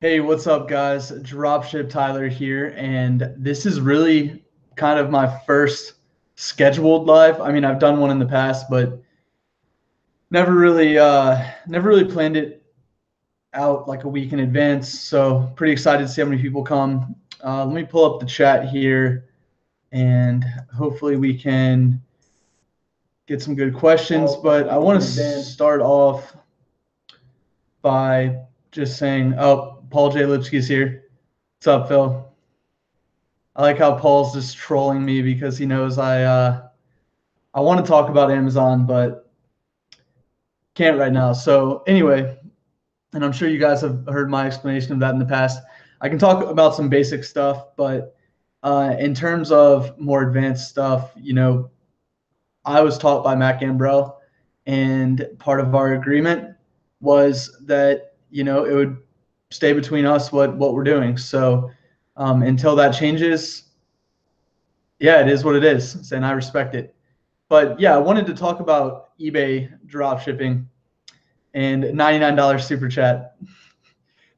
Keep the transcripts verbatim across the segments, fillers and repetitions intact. Hey, what's up, guys? Dropship Tyler here, and this is really kind of my first scheduled live. I mean, I've done one in the past, but never really, uh, never really planned it out like a week in advance. So pretty excited to see how many people come. Uh, let me pull up the chat here, and hopefully we can get some good questions. But I want to start off by just saying, oh. Paul J. Lipsky's here. What's up, Phil? I like how Paul's just trolling me because he knows I uh, I want to talk about Amazon, but can't right now. So anyway, and I'm sure you guys have heard my explanation of that in the past. I can talk about some basic stuff, but uh, in terms of more advanced stuff, you know, I was taught by Matt Gambrell, and part of our agreement was that, you know, it would stay between us what what we're doing. So um, until that changes, yeah, it is what it is, and I respect it. But yeah, I wanted to talk about eBay dropshipping and ninety-nine dollar super chat.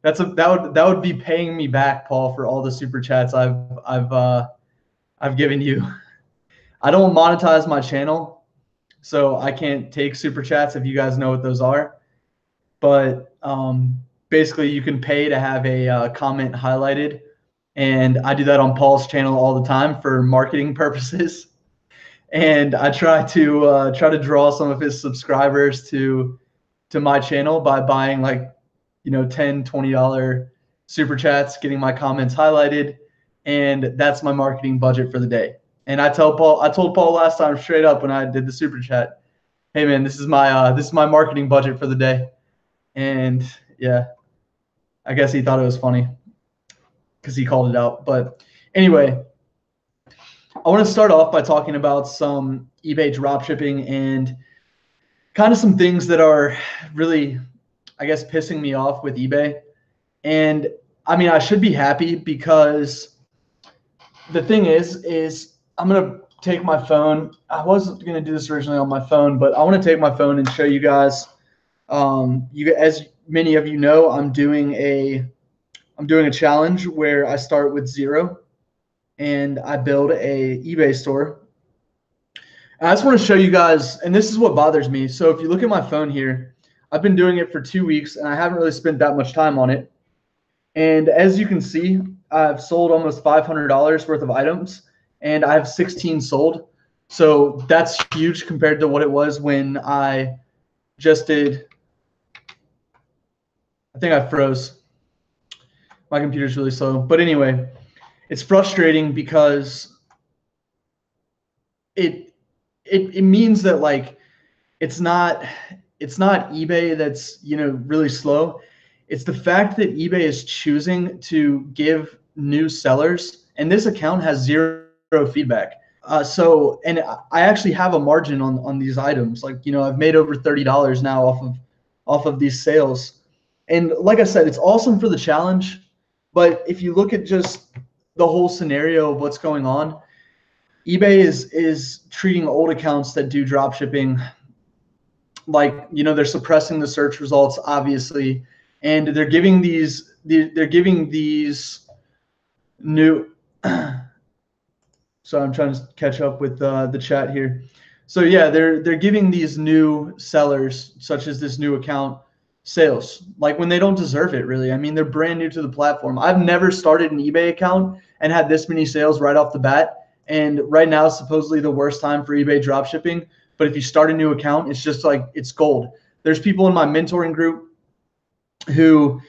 That's a that would that would be paying me back, Paul, for all the super chats I've I've uh, I've given you. I don't monetize my channel, so I can't take super chats if you guys know what those are. But um, basically, you can pay to have a uh, comment highlighted, and I do that on Paul's channel all the time for marketing purposes. And I try to uh, try to draw some of his subscribers to to my channel by buying, like, you know, ten, twenty dollar super chats, getting my comments highlighted, and that's my marketing budget for the day. And I tell Paul, I told Paul last time straight up when I did the super chat, hey man, this is my uh, this is my marketing budget for the day, and yeah. I guess he thought it was funny because he called it out. But anyway, I want to start off by talking about some eBay dropshipping and kind of some things that are really, I guess, pissing me off with eBay. And I mean, I should be happy because the thing is, is I'm going to take my phone. I wasn't going to do this originally on my phone, but I want to take my phone and show you guys. Um, you as many of you know, I'm doing a I'm doing a challenge where I start with zero and I build a eBay store. And I just want to show you guys, and this is what bothers me. So if you look at my phone here, I've been doing it for two weeks and I haven't really spent that much time on it. And as you can see, I've sold almost five hundred dollars worth of items, and I have sixteen sold. So that's huge compared to what it was when I just did. I think I froze. My computer's really slow. But anyway, it's frustrating because it it it means that, like, it's not it's not eBay that's, you know, really slow. It's the fact that eBay is choosing to give new sellers, and this account has zero feedback. Uh, so, and I actually have a margin on on these items. Like, you know, I've made over thirty dollars now off of off of these sales. And like I said, it's awesome for the challenge, but if you look at just the whole scenario of what's going on, eBay is is treating old accounts that do dropshipping like, you know, they're suppressing the search results, obviously, and they're giving these they're giving these new. So I'm trying to catch up with uh, the chat here. So yeah, they're they're giving these new sellers, such as this new account, sales, like, when they don't deserve it, really. I mean, they're brand new to the platform. I've never started an eBay account and had this many sales right off the bat. And right now is supposedly the worst time for eBay dropshipping. But if you start a new account, it's just like, it's gold. There's people in my mentoring group who,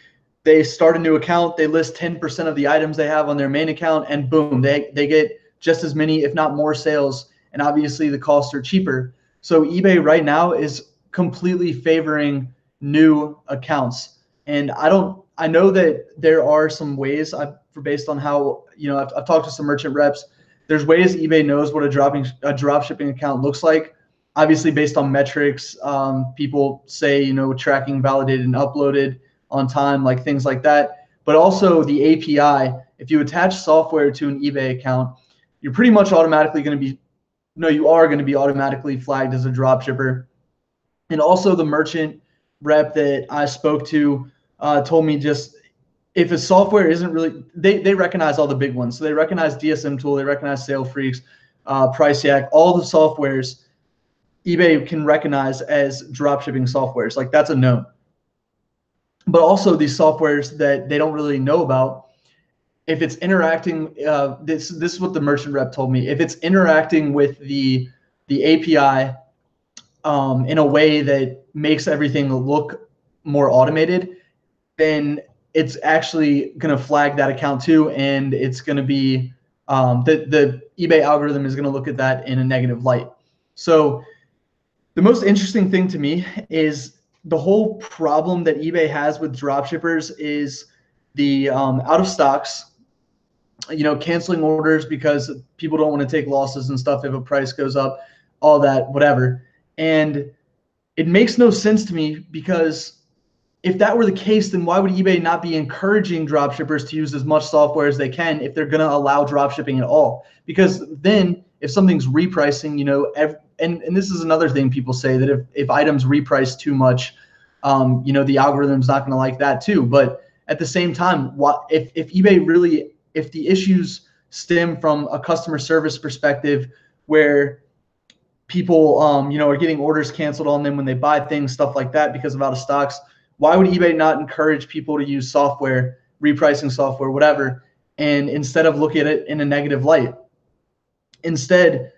they start a new account, they list ten percent of the items they have on their main account, and boom, they, they get just as many, if not more, sales. And obviously the costs are cheaper. So eBay right now is completely favoring new accounts. And I don't, I know that there are some ways, I've, based on how, you know, I've, I've talked to some merchant reps, there's ways eBay knows what a dropping, a drop shipping account looks like. Obviously based on metrics, um, people say, you know, tracking validated and uploaded on time, like things like that. But also the A P I, if you attach software to an eBay account, you're pretty much automatically going to be, no, you are going to be automatically flagged as a drop shipper. And also the merchant rep that I spoke to uh, told me just if a software isn't really, they, they recognize all the big ones. So they recognize D S M tool, they recognize SaleFreaks, uh, Priceyac, all the softwares eBay can recognize as dropshipping softwares. Like that's a known. But also these softwares that they don't really know about, if it's interacting, uh, this this is what the merchant rep told me. If it's interacting with the the A P I um, in a way that makes everything look more automated, then it's actually going to flag that account too, and it's going to be um, the the eBay algorithm is going to look at that in a negative light. So the most interesting thing to me is the whole problem that eBay has with dropshippers is the um, out of stocks, you know, canceling orders because people don't want to take losses and stuff if a price goes up, all that, whatever. And it makes no sense to me, because if that were the case, then why would eBay not be encouraging dropshippers to use as much software as they can if they're going to allow dropshipping at all? Because then if something's repricing, you know, ev and, and this is another thing people say, that if, if items reprice too much, um, you know, the algorithm's not going to like that too. But at the same time, what if, if eBay really, if the issues stem from a customer service perspective where people, um, you know, are getting orders canceled on them when they buy things, stuff like that, because of out of stocks, why would eBay not encourage people to use software, repricing software, whatever, and instead of looking at it in a negative light? Instead,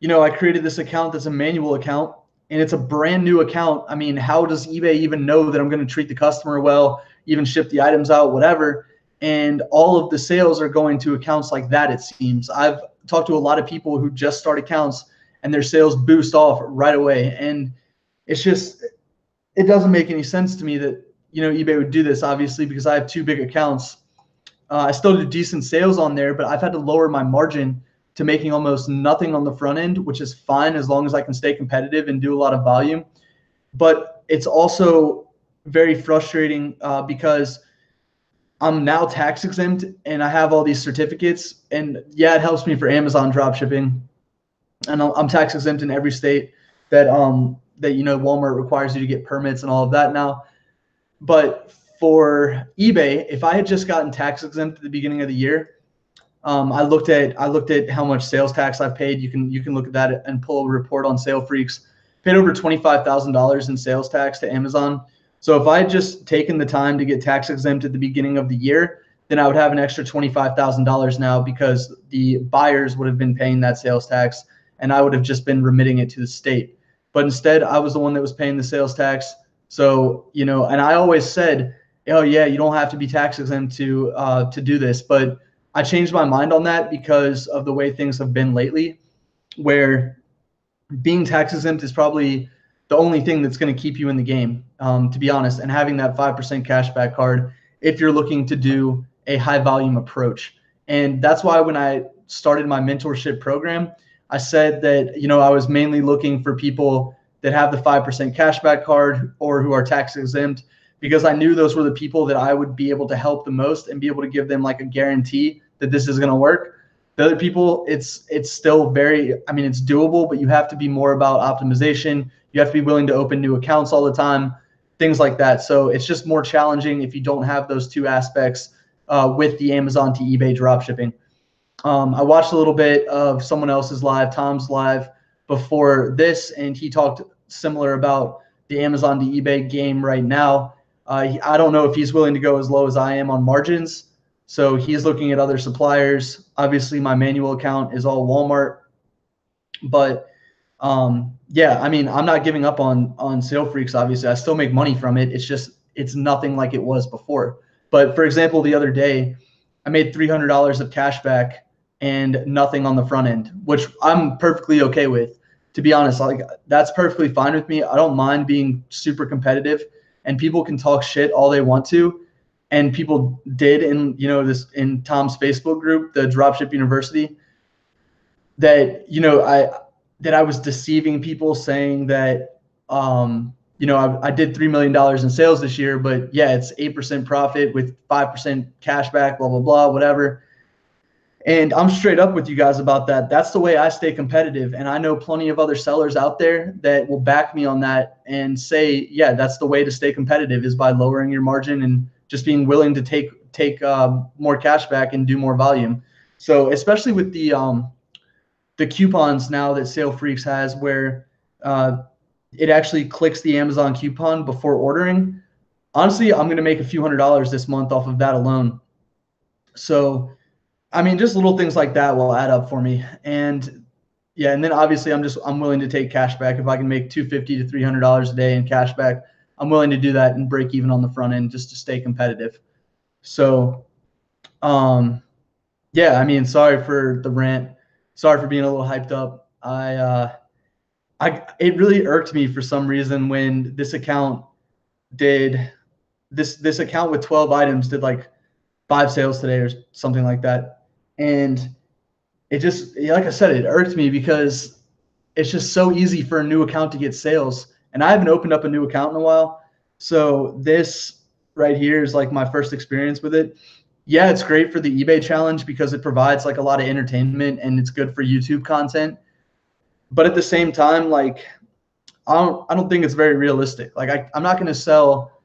you know, I created this account that's a manual account, and it's a brand new account. I mean, how does eBay even know that I'm going to treat the customer well, even ship the items out, whatever? And all of the sales are going to accounts like that, it seems. I've talked to a lot of people who just start accounts and their sales boost off right away. And it's just, it doesn't make any sense to me that, you know, eBay would do this, obviously, because I have two big accounts. Uh, I still do decent sales on there, but I've had to lower my margin to making almost nothing on the front end, which is fine as long as I can stay competitive and do a lot of volume. But it's also very frustrating uh, because I'm now tax exempt and I have all these certificates, and yeah, it helps me for Amazon dropshipping, and I'm tax exempt in every state that, um, that, you know, Walmart requires you to get permits and all of that now. But for eBay, if I had just gotten tax exempt at the beginning of the year, Um, I looked at I looked at how much sales tax I've paid. You can you can look at that and pull a report on SaleFreaks. Paid over twenty-five thousand dollars in sales tax to Amazon. So if I had just taken the time to get tax exempt at the beginning of the year, then I would have an extra twenty-five thousand dollars now, because the buyers would have been paying that sales tax and I would have just been remitting it to the state. But instead, I was the one that was paying the sales tax. So, you know, and I always said, oh yeah, you don't have to be tax exempt to uh, to do this, but I changed my mind on that because of the way things have been lately, where being tax exempt is probably the only thing that's going to keep you in the game, um, to be honest, and having that five percent cashback card if you're looking to do a high volume approach. And that's why when I started my mentorship program, I said that, you know, I was mainly looking for people that have the five percent cashback card or who are tax exempt, because I knew those were the people that I would be able to help the most and be able to give them like a guarantee that this is going to work. The other people, it's it's still very, I mean, it's doable, but you have to be more about optimization. You have to be willing to open new accounts all the time, things like that. So it's just more challenging if you don't have those two aspects uh, with the Amazon to eBay dropshipping. Um, I watched a little bit of someone else's live, Tom's live before this, and he talked similar about the Amazon to eBay game right now. Uh, I don't know if he's willing to go as low as I am on margins. So he's looking at other suppliers. Obviously, my manual account is all Walmart. But um, yeah, I mean, I'm not giving up on, on SaleFreaks, obviously. I still make money from it. It's just, it's nothing like it was before. But for example, the other day, I made three hundred dollars of cash back and nothing on the front end, which I'm perfectly okay with. To be honest, like that's perfectly fine with me. I don't mind being super competitive. And people can talk shit all they want to, and people did in you know this in Tom's Facebook group, the Dropship University, that you know I that I was deceiving people, saying that um, you know I, I did three million dollars in sales this year, but yeah, it's eight percent profit with five percent cash back, blah blah blah, whatever. And I'm straight up with you guys about that. That's the way I stay competitive. And I know plenty of other sellers out there that will back me on that and say, yeah, that's the way to stay competitive, is by lowering your margin and just being willing to take take uh, more cash back and do more volume. So especially with the um, the coupons now that SaleFreaks has, where uh, it actually clicks the Amazon coupon before ordering. Honestly, I'm going to make a few hundred dollars this month off of that alone. So, I mean, just little things like that will add up for me. And yeah, and then obviously I'm just, I'm willing to take cash back. If I can make two hundred fifty to three hundred dollars a day in cash back, I'm willing to do that and break even on the front end just to stay competitive. So, um, yeah, I mean, sorry for the rant. Sorry for being a little hyped up. I, uh, I, it really irked me for some reason when this account did this, this account with twelve items did like five sales today or something like that. And it just, like I said, it irked me because it's just so easy for a new account to get sales. And I haven't opened up a new account in a while. So this right here is like my first experience with it. Yeah, it's great for the eBay challenge because it provides like a lot of entertainment and it's good for YouTube content. But at the same time, like, I don't, I don't think it's very realistic. Like I, I'm not going to sell.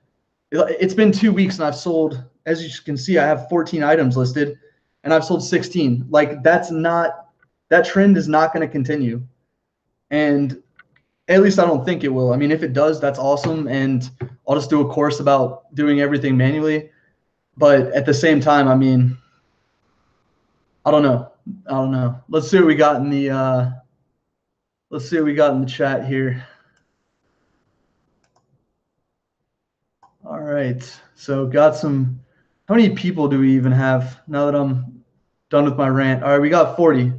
It's been two weeks and I've sold, as you can see, I have fourteen items listed and I've sold sixteen. Like that's not, that trend is not going to continue. And at least I don't think it will. I mean, if it does, that's awesome. And I'll just do a course about doing everything manually. But at the same time, I mean, I don't know. I don't know. Let's see what we got in the, uh, let's see what we got in the chat here. All right. So got some, how many people do we even have now that I'm done with my rant? All right. We got forty.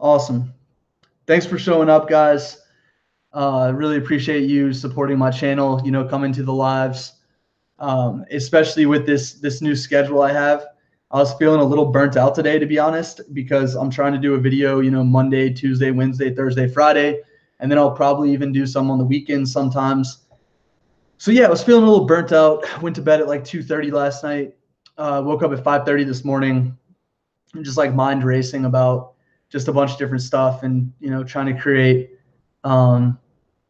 Awesome. Thanks for showing up, guys. I uh, really appreciate you supporting my channel, you know, coming to the lives, um, especially with this, this new schedule I have. I was feeling a little burnt out today, to be honest, because I'm trying to do a video, you know, Monday, Tuesday, Wednesday, Thursday, Friday, and then I'll probably even do some on the weekends sometimes. So yeah, I was feeling a little burnt out. Went to bed at like two thirty last night, uh, woke up at five thirty this morning, and just like mind racing about just a bunch of different stuff and, you know, trying to create um,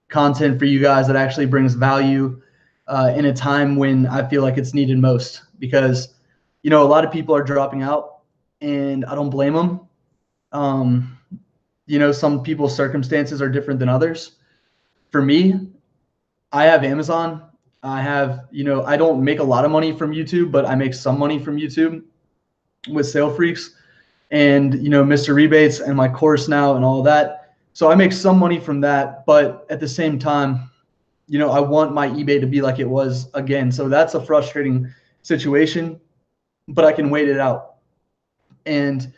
content for you guys that actually brings value uh, in a time when I feel like it's needed most, because, you know, a lot of people are dropping out and I don't blame them. Um, you know, some people's circumstances are different than others. For me, I have Amazon. I have, you know, I don't make a lot of money from YouTube, but I make some money from YouTube with SaleFreaks and, you know, Mister Rebates and my course now and all that. So I make some money from that, but at the same time, you know, I want my eBay to be like it was again. So that's a frustrating situation, but I can wait it out. And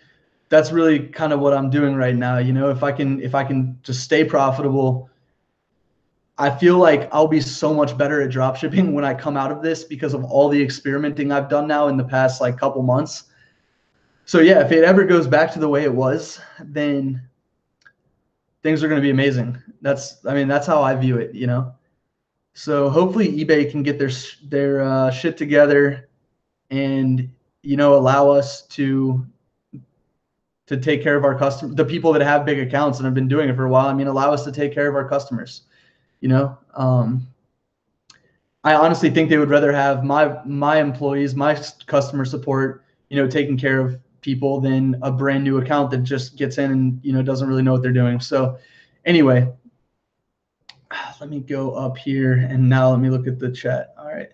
that's really kind of what I'm doing right now. You know, if I can, if I can just stay profitable, I feel like I'll be so much better at dropshipping when I come out of this because of all the experimenting I've done now in the past like couple months. So yeah, if it ever goes back to the way it was, then things are going to be amazing. That's, I mean, that's how I view it, you know? So hopefully eBay can get their, their uh, shit together and, you know, allow us to, to take care of our customers, the people that have big accounts and have been doing it for a while. I mean, allow us to take care of our customers. You know, um, I honestly think they would rather have my, my employees, my customer support, you know, taking care of people than a brand new account that just gets in and, you know, doesn't really know what they're doing. So anyway, let me go up here and now let me look at the chat. All right.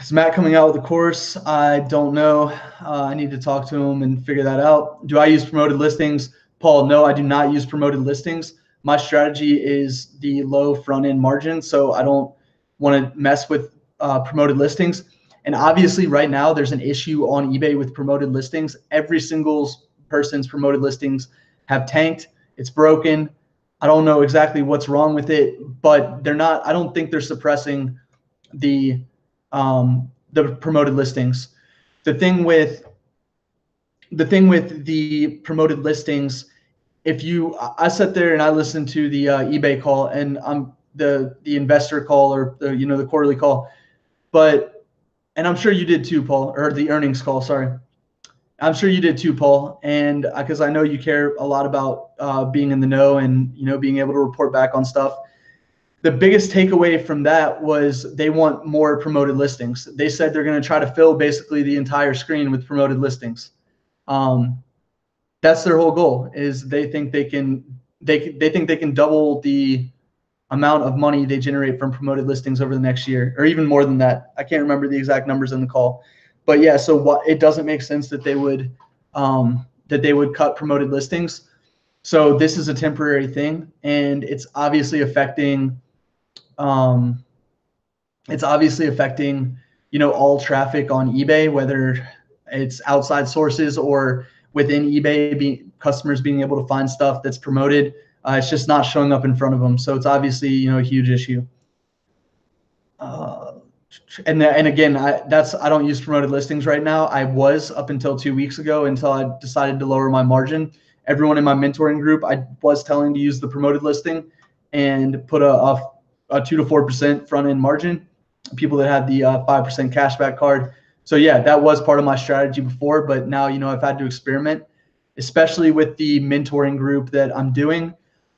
Is Matt coming out with a course? I don't know. Uh, I need to talk to him and figure that out. Do I use promoted listings? Paul, no, I do not use promoted listings. My strategy is the low front end margin. So I don't want to mess with uh, promoted listings. And obviously right now there's an issue on eBay with promoted listings. Every single person's promoted listings have tanked. It's broken. I don't know exactly what's wrong with it, but they're not, I don't think they're suppressing the, um, the promoted listings. The thing with, the thing with the promoted listings, if you, I sat there and I listened to the uh, eBay call and I'm the, the investor call or the, you know, the quarterly call, but, and I'm sure you did too, Paul, or the earnings call. Sorry. I'm sure you did too, Paul. And uh, cause I know you care a lot about uh, being in the know and, you know, being able to report back on stuff. the biggest takeaway from that was they want more promoted listings. They said they're going to try to fill basically the entire screen with promoted listings. Um, that's their whole goal, is they think they can they they think they can double the amount of money they generate from promoted listings over the next year, or even more than that. I can't remember the exact numbers in the call, but yeah. So what, it doesn't make sense that they would um, that they would cut promoted listings. So this is a temporary thing, and it's obviously affecting. Um, it's obviously affecting, you know, all traffic on eBay, whether it's outside sources or within eBay, be, customers being able to find stuff that's promoted. Uh, it's just not showing up in front of them. So it's obviously, you know, a huge issue. Uh, and and again, I, that's, I don't use promoted listings right now. I was up until two weeks ago, until I decided to lower my margin. Everyone in my mentoring group, I was telling to use the promoted listing and put a, a a two to four percent front end margin, people that had the uh, five percent cashback card. So yeah, that was part of my strategy before, but now, you know, I've had to experiment, especially with the mentoring group that I'm doing.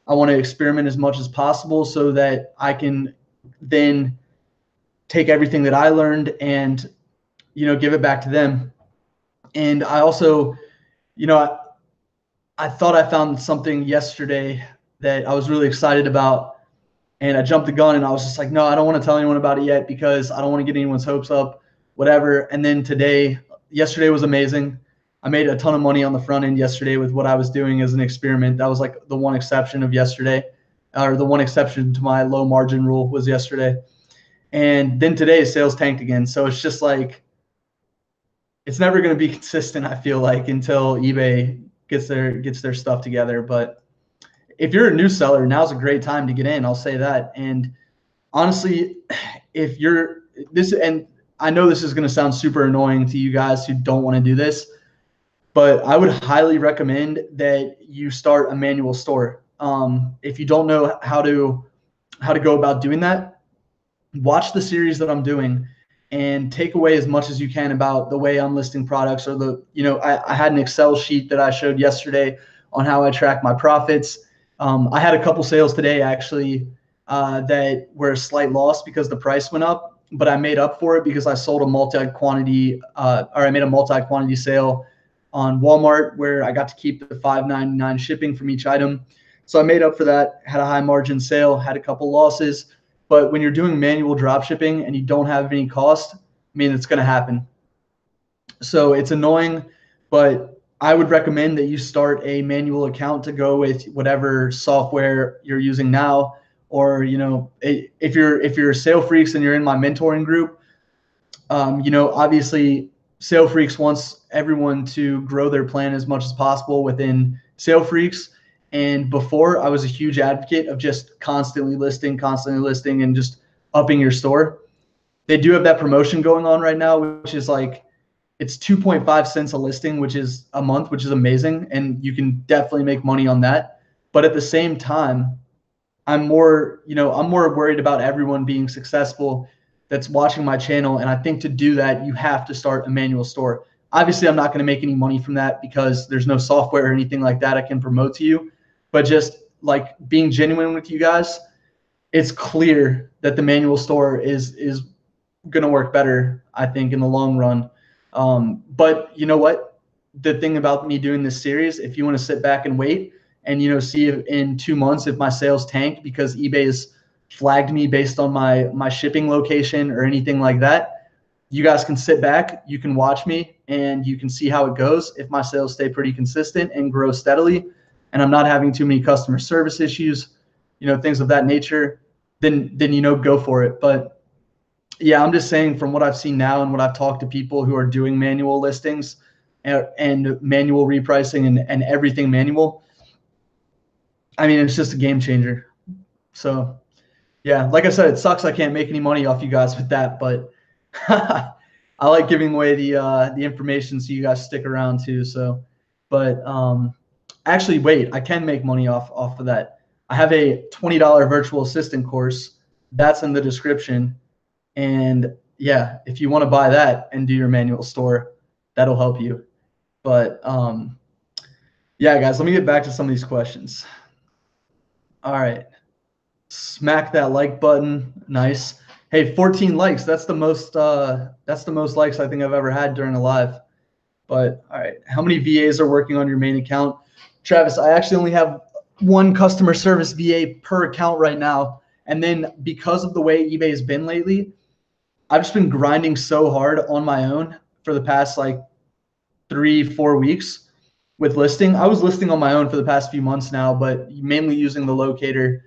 I want to experiment as much as possible so that I can then take everything that I learned and, you know, give it back to them. And I also, you know, I, I thought I found something yesterday that I was really excited about. And I jumped the gun and I was just like, no, I don't want to tell anyone about it yet because I don't want to get anyone's hopes up, whatever. And then today, yesterday was amazing. I made a ton of money on the front end yesterday with what I was doing as an experiment. That was like the one exception of yesterday, or the one exception to my low margin rule was yesterday. And then today sales tanked again. So it's just like, it's never going to be consistent, I feel like, until eBay gets their, gets their stuff together. But if you're a new seller, now's a great time to get in. I'll say that. And honestly, if you're this, and I know this is going to sound super annoying to you guys who don't want to do this, but I would highly recommend that you start a manual store. Um, if you don't know how to, how to go about doing that, watch the series that I'm doing and take away as much as you can about the way I'm listing products, or the, you know, I, I had an Excel sheet that I showed yesterday on how I track my profits. Um, I had a couple sales today actually uh, that were a slight loss because the price went up, but I made up for it because I sold a multi-quantity uh, or I made a multi-quantity sale on Walmart where I got to keep the five ninety-nine shipping from each item. So I made up for that, had a high margin sale, had a couple losses. But when you're doing manual drop shipping and you don't have any cost, I mean, it's going to happen. So it's annoying, but I would recommend that you start a manual account to go with whatever software you're using now, or, you know, if you're, if you're SaleFreaks and you're in my mentoring group, um, you know, obviously SaleFreaks wants everyone to grow their plan as much as possible within SaleFreaks. And before, I was a huge advocate of just constantly listing, constantly listing and just upping your store. They do have that promotion going on right now, which is like, it's two point five cents a listing, which is a month, which is amazing. And you can definitely make money on that. But at the same time, I'm more, you know, I'm more worried about everyone being successful that's watching my channel. And I think to do that, you have to start a manual store. Obviously, I'm not going to make any money from that because there's no software or anything like that I can promote to you. But just like being genuine with you guys, it's clear that the manual store is, is going to work better, I think, in the long run. Um, but you know what, the thing about me doing this series, if you want to sit back and wait and, you know, see if in two months, if my sales tank because eBay has flagged me based on my, my shipping location or anything like that, you guys can sit back, you can watch me and you can see how it goes. If my sales stay pretty consistent and grow steadily and I'm not having too many customer service issues, you know, things of that nature, then, then, you know, go for it. But yeah, I'm just saying from what I've seen now and what I've talked to people who are doing manual listings and, and manual repricing and, and everything manual, I mean, it's just a game changer. So yeah, like I said, it sucks I can't make any money off you guys with that, but I like giving away the uh, the information so you guys stick around too. So, but um, actually, wait, I can make money off, off of that. I have a twenty dollar virtual assistant course. That's in the description. And yeah, if you want to buy that and do your manual store, that'll help you. But um, yeah, guys, let me get back to some of these questions. All right. Smack that like button. Nice. Hey, fourteen likes. That's the most uh, that's the most likes I think I've ever had during a live. But all right, how many V As are working on your main account? Travis, I actually only have one customer service V A per account right now. And then because of the way eBay's been lately, I've just been grinding so hard on my own for the past like three, four weeks with listing. I was listing on my own for the past few months now, but mainly using the locator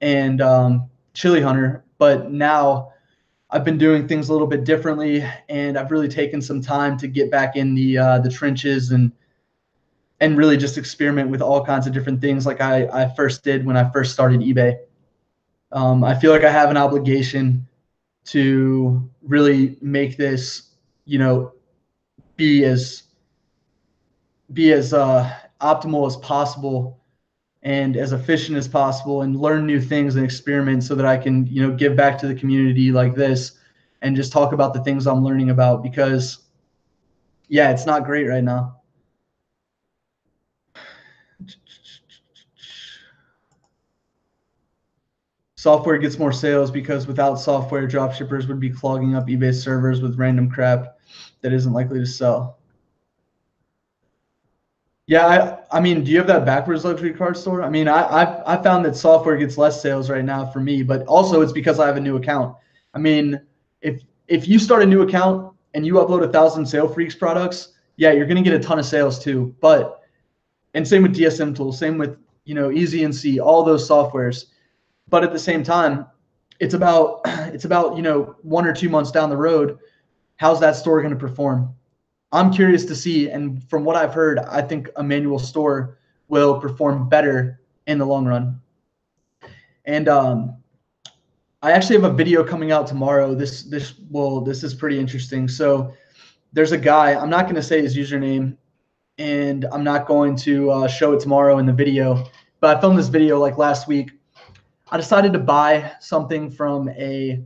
and um, Chili Hunter. But now I've been doing things a little bit differently, and I've really taken some time to get back in the uh, the trenches and and really just experiment with all kinds of different things like I, I first did when I first started eBay. Um, I feel like I have an obligation to really make this, you know, be as be as uh, optimal as possible and as efficient as possible, and learn new things and experiment so that I can, you know, give back to the community like this and just talk about the things I'm learning about, because yeah, it's not great right now. Software gets more sales because without software, dropshippers would be clogging up eBay servers with random crap that isn't likely to sell. Yeah, I, I mean, do you have that backwards luxury card store? I mean, I, I I found that software gets less sales right now for me, but also it's because I have a new account. I mean, if if you start a new account and you upload a thousand SaleFreaks products, yeah, you're gonna get a ton of sales too. But and same with D S M tool, same with you know E Z N C, all those softwares. But at the same time, it's about it's about you know one or two months down the road, how's that store going to perform? I'm curious to see, and from what I've heard, I think a manual store will perform better in the long run. And um, I actually have a video coming out tomorrow. This this well, this is pretty interesting. So there's a guy. I'm not going to say his username, and I'm not going to uh, show it tomorrow in the video. But I filmed this video like last week. I decided to buy something from a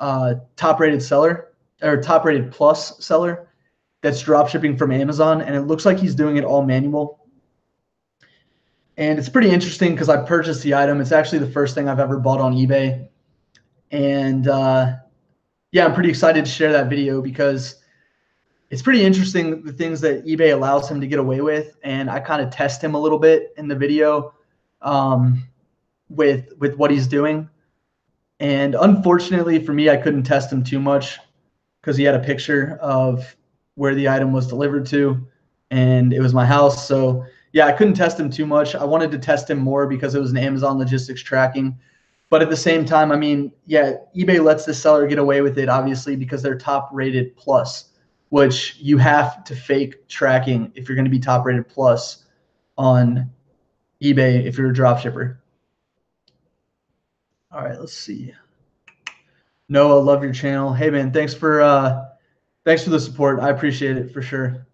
uh, top-rated seller or top-rated plus seller that's drop shipping from Amazon, and it looks like he's doing it all manual. And it's pretty interesting because I purchased the item. It's actually the first thing I've ever bought on eBay, and uh, yeah, I'm pretty excited to share that video because it's pretty interesting the things that eBay allows him to get away with, and I kind of test him a little bit in the video. Um, with with what he's doing, and unfortunately for me I couldn't test him too much because he had a picture of where the item was delivered to, and it was my house. So yeah, I couldn't test him too much. I wanted to test him more because it was an Amazon logistics tracking, but at the same time, I mean, yeah, eBay lets the seller get away with it obviously because they're top rated plus, which you have to fake tracking if you're going to be top rated plus on eBay if you're a dropshipper. All right, let's see. Noah, love your channel. Hey man, thanks for uh, thanks for the support. I appreciate it for sure.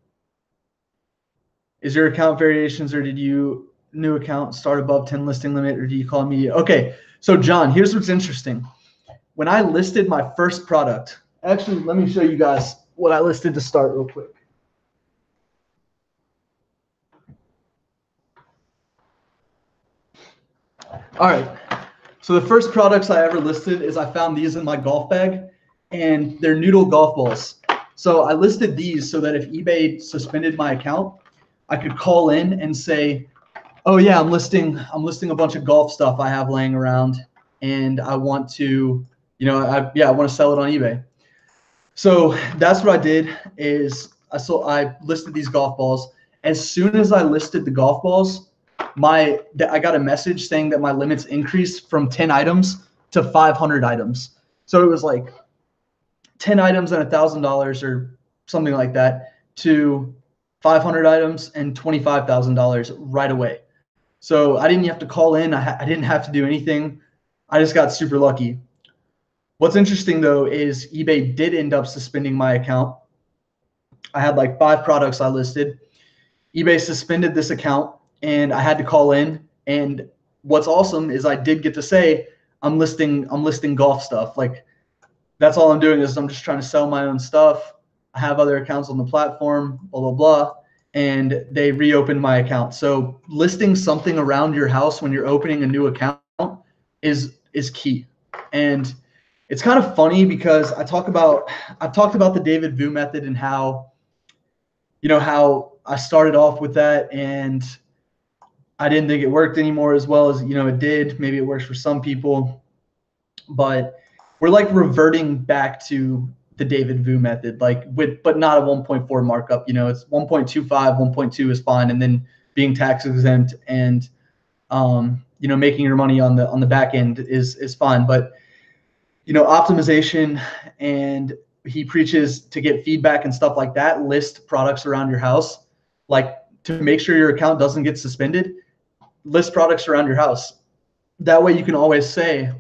Is your account variations, or did you new account start above ten listing limit, or do you call me? Okay, so John, here's what's interesting. When I listed my first product, actually, let me show you guys what I listed to start real quick. All right. So the first products I ever listed is I found these in my golf bag, and they're noodle golf balls. So I listed these so that if eBay suspended my account, I could call in and say, oh yeah, I'm listing, I'm listing a bunch of golf stuff I have laying around, and I want to, you know, I, yeah, I want to sell it on eBay. So that's what I did is I sold, I listed these golf balls. As soon as I listed the golf balls, My, I got a message saying that my limits increased from ten items to five hundred items. So it was like ten items and a thousand dollars or something like that to five hundred items and twenty-five thousand dollars right away. So I didn't have to call in. I, I didn't have to do anything. I just got super lucky. What's interesting though is eBay did end up suspending my account. I had like five products I listed. eBay suspended this account, and I had to call in. And what's awesome is I did get to say, I'm listing, I'm listing golf stuff. Like that's all I'm doing is I'm just trying to sell my own stuff. I have other accounts on the platform, blah, blah, blah. And they reopened my account. So listing something around your house when you're opening a new account is is key. And it's kind of funny because I talk about, I've talked about the David Vu method and how, you know, how I started off with that and I didn't think it worked anymore as well as, you know, it did. Maybe it works for some people, but we're like reverting back to the David Vu method, like with, but not a one point four markup, you know, it's one point two five, one point two is fine. And then being tax exempt and, um, you know, making your money on the, on the back end is, is fine. But, you know, optimization, and he preaches to get feedback and stuff like that, list products around your house, like to make sure your account doesn't get suspended, list products around your house. That way you can always say,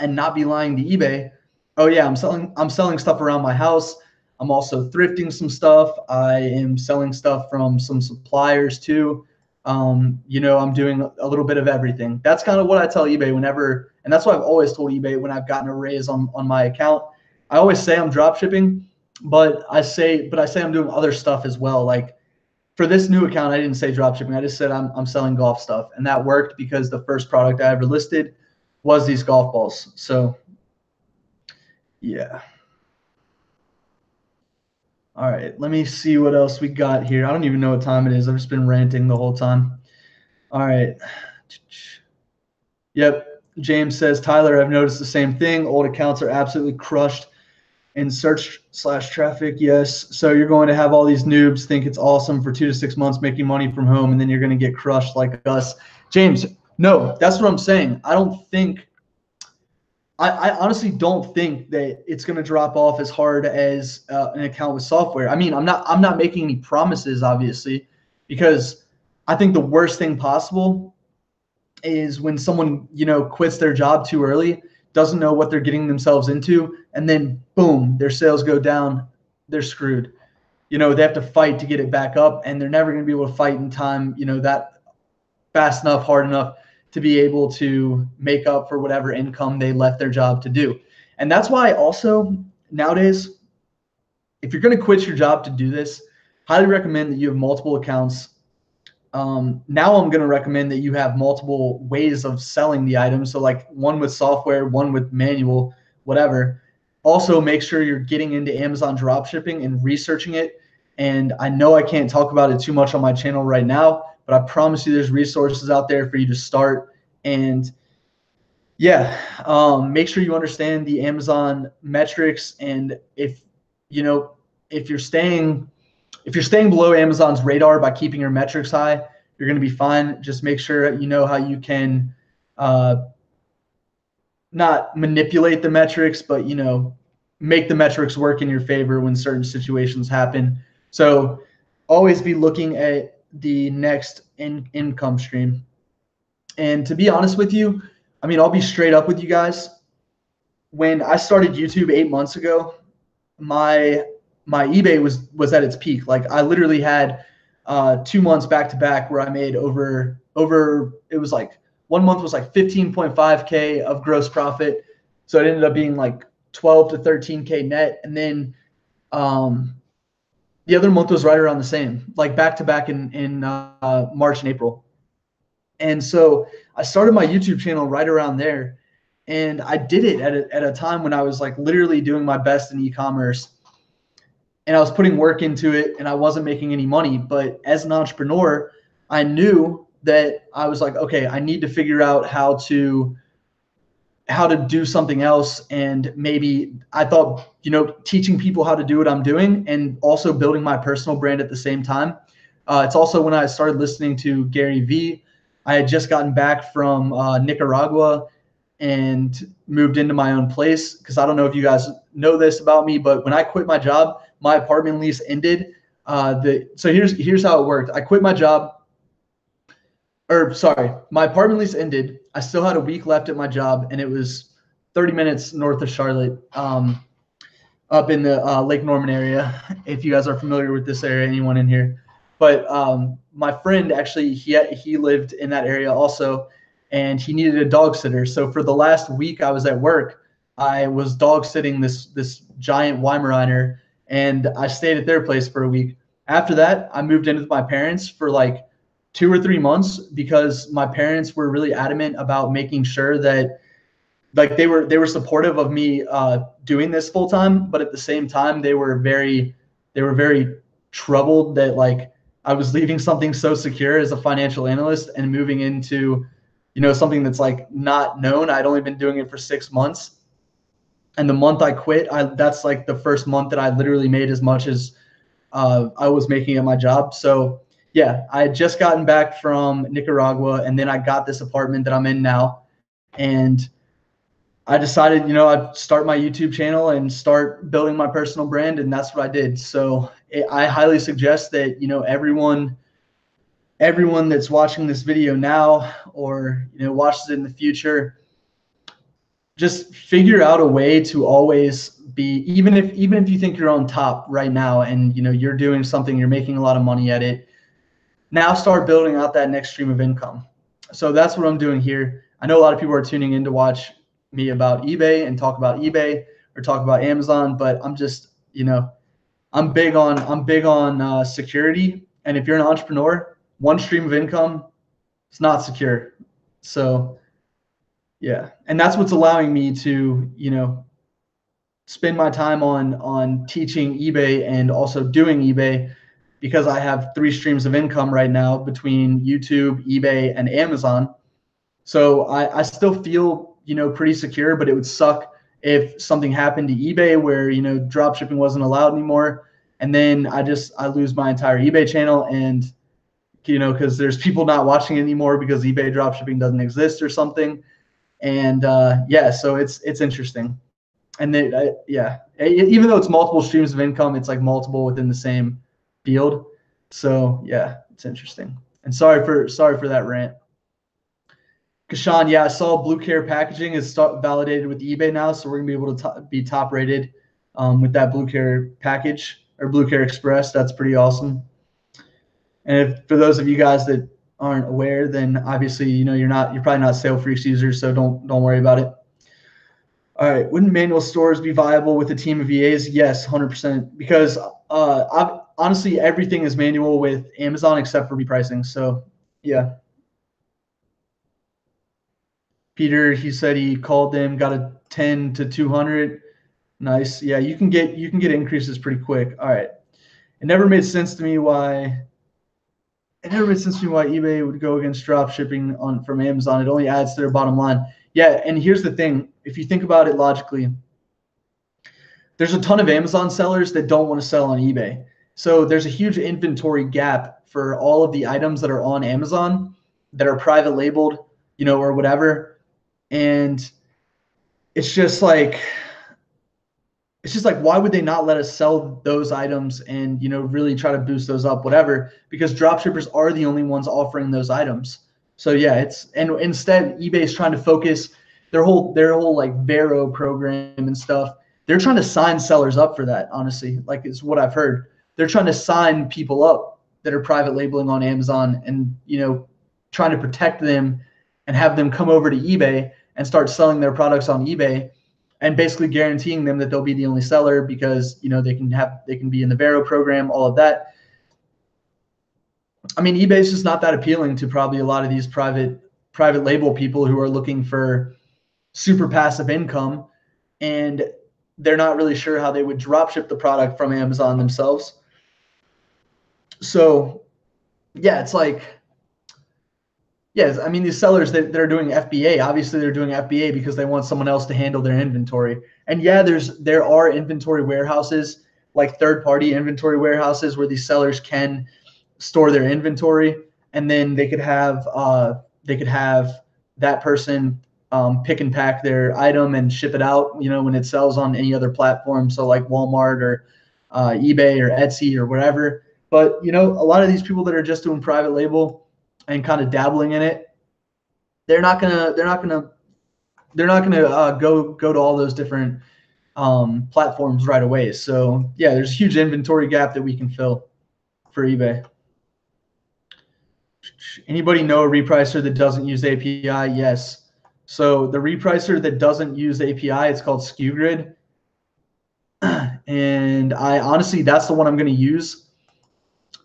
and not be lying to eBay, oh yeah, I'm selling, I'm selling stuff around my house. I'm also thrifting some stuff. I am selling stuff from some suppliers too. Um, you know, I'm doing a little bit of everything. That's kind of what I tell eBay whenever, and that's what I've always told eBay when I've gotten a raise on, on my account. I always say I'm drop shipping, but I say, but I say I'm doing other stuff as well. Like for this new account, I didn't say drop shipping. I just said I'm, I'm selling golf stuff. And that worked because the first product I ever listed was these golf balls. So yeah. All right, let me see what else we got here. I don't even know what time it is. I've just been ranting the whole time. All right. Yep. James says, Tyler, I've noticed the same thing. Old accounts are absolutely crushed in search slash traffic. Yes. So you're going to have all these noobs think it's awesome for two to six months making money from home, and then you're going to get crushed like us. James, no, that's what I'm saying. I don't think I, I honestly don't think that it's going to drop off as hard as uh, an account with software. I mean, I'm not I'm not making any promises, obviously, because I think the worst thing possible is when someone, you know, quits their job too early, doesn't know what they're getting themselves into, and then boom, their sales go down. They're screwed. You know, they have to fight to get it back up, and they're never going to be able to fight in time, you know, that fast enough, hard enough to be able to make up for whatever income they left their job to do. And that's why also nowadays, if you're going to quit your job to do this, highly recommend that you have multiple accounts. Um, now I'm going to recommend that you have multiple ways of selling the item. So like one with software, one with manual, whatever. Also make sure you're getting into Amazon dropshipping and researching it. And I know I can't talk about it too much on my channel right now, but I promise you there's resources out there for you to start. And yeah, um, make sure you understand the Amazon metrics. And if, you know, if you're staying, if you're staying below Amazon's radar by keeping your metrics high, you're going to be fine. Just make sure you know how you can uh, not manipulate the metrics, but, you know, make the metrics work in your favor when certain situations happen. So always be looking at the next in income stream. And to be honest with you, I mean, I'll be straight up with you guys. When I started YouTube eight months ago, my my eBay was was at its peak. Like I literally had uh, two months back to back where I made over over. It was like one month was like fifteen point five K of gross profit, so it ended up being like twelve to thirteen K net, and then. Um, The other month was right around the same, like back to back in, in uh, March and April. And so I started my YouTube channel right around there. And I did it at a, at a time when I was like literally doing my best in e-commerce. And I was putting work into it and I wasn't making any money. But as an entrepreneur, I knew that I was like, okay, I need to figure out how to how to do something else. And maybe I thought, you know, teaching people how to do what I'm doing and also building my personal brand at the same time. Uh, it's also when I started listening to Gary Vee. I had just gotten back from uh, Nicaragua and moved into my own place. Cause I don't know if you guys know this about me, but when I quit my job, my apartment lease ended. Uh, the, so here's, here's how it worked. I quit my job or sorry, my apartment lease ended. I still had a week left at my job, and it was thirty minutes north of Charlotte, um, up in the uh, Lake Norman area, if you guys are familiar with this area, anyone in here. But um, my friend, actually, he, he lived in that area also, and he needed a dog sitter. So for the last week I was at work, I was dog sitting this, this giant Weimaraner, and I stayed at their place for a week. After that, I moved in with my parents for like two or three months because my parents were really adamant about making sure that like they were they were supportive of me uh, doing this full time, but at the same time they were very they were very troubled that like I was leaving something so secure as a financial analyst and moving into, you know, something that's like not known. I'd only been doing it for six months, and the month I quit, I, that's like the first month that I literally made as much as uh, I was making at my job. So yeah, I had just gotten back from Nicaragua, and then I got this apartment that I'm in now, and I decided, you know, I'd start my YouTube channel and start building my personal brand, and that's what I did. So it, I highly suggest that, you know, everyone, everyone that's watching this video now or, you know, watches it in the future, just figure out a way to always be, even if, even if you think you're on top right now and, you know, you're doing something, you're making a lot of money at it, now start building out that next stream of income. So that's what I'm doing here. I know a lot of people are tuning in to watch me about eBay and talk about eBay or talk about Amazon, but I'm just, you know, I'm big on, I'm big on uh, security. And if you're an entrepreneur, one stream of income, it's not secure. So yeah. And that's what's allowing me to, you know, spend my time on, on teaching eBay and also doing eBay, because I have three streams of income right now between YouTube, eBay, and Amazon. So I, I still feel, you know, pretty secure, but it would suck if something happened to eBay where, you know, drop shipping wasn't allowed anymore. And then I just, I lose my entire eBay channel, and, you know, cause there's people not watching anymore because eBay drop shipping doesn't exist or something. And uh, yeah, so it's, it's interesting. And then, uh, yeah, even though it's multiple streams of income, it's like multiple within the same field. So yeah, it's interesting. And sorry for, sorry for that rant. Kashan, yeah, I saw Blue Care Packaging is validated with eBay now, so we're gonna be able to top, be top rated um, with that Blue Care package or Blue Care Express. That's pretty awesome. And if, for those of you guys that aren't aware, then obviously you know you're not you're probably not SaleFreaks users, so don't don't worry about it. All right, wouldn't manual stores be viable with a team of V As? Yes, one hundred percent. Because uh, I've, honestly, everything is manual with Amazon except for repricing. So yeah. Peter, he said he called them, got a ten to two hundred. Nice. Yeah, you can get you can get increases pretty quick. All right. It never made sense to me why it never made sense to me why eBay would go against drop shipping on from Amazon. It only adds to their bottom line. Yeah, and here's the thing. If you think about it logically, there's a ton of Amazon sellers that don't want to sell on eBay. So there's a huge inventory gap for all of the items that are on Amazon that are private labeled, you know, or whatever. And it's just like, it's just like, why would they not let us sell those items and, you know, really try to boost those up, whatever, because dropshippers are the only ones offering those items. So yeah, it's, and instead eBay is trying to focus their whole, their whole like Vero program and stuff. They're trying to sign sellers up for that. Honestly, like it's what I've heard. They're trying to sign people up that are private labeling on Amazon and, you know, trying to protect them and have them come over to eBay and start selling their products on eBay, and basically guaranteeing them that they'll be the only seller because, you know, they can have, they can be in the Vero program, all of that. I mean, eBay is just not that appealing to probably a lot of these private, private label people who are looking for super passive income, and they're not really sure how they would drop ship the product from Amazon themselves. So yeah, it's like, yes, I mean, these sellers that, that are doing F B A, obviously they're doing F B A because they want someone else to handle their inventory. And yeah, there's there are inventory warehouses, like third-party inventory warehouses where these sellers can store their inventory, and then they could have uh, they could have that person um, pick and pack their item and ship it out, you know, when it sells on any other platform, so like Walmart or uh, eBay or Etsy or whatever. But you know, a lot of these people that are just doing private label and kind of dabbling in it, they're not gonna, they're not gonna, they're not gonna uh, go go to all those different um, platforms right away. So yeah, there's a huge inventory gap that we can fill for eBay. Anybody know a repricer that doesn't use A P I? Yes. So the repricer that doesn't use A P I, it's called SkewGrid, and I honestly, that's the one I'm gonna use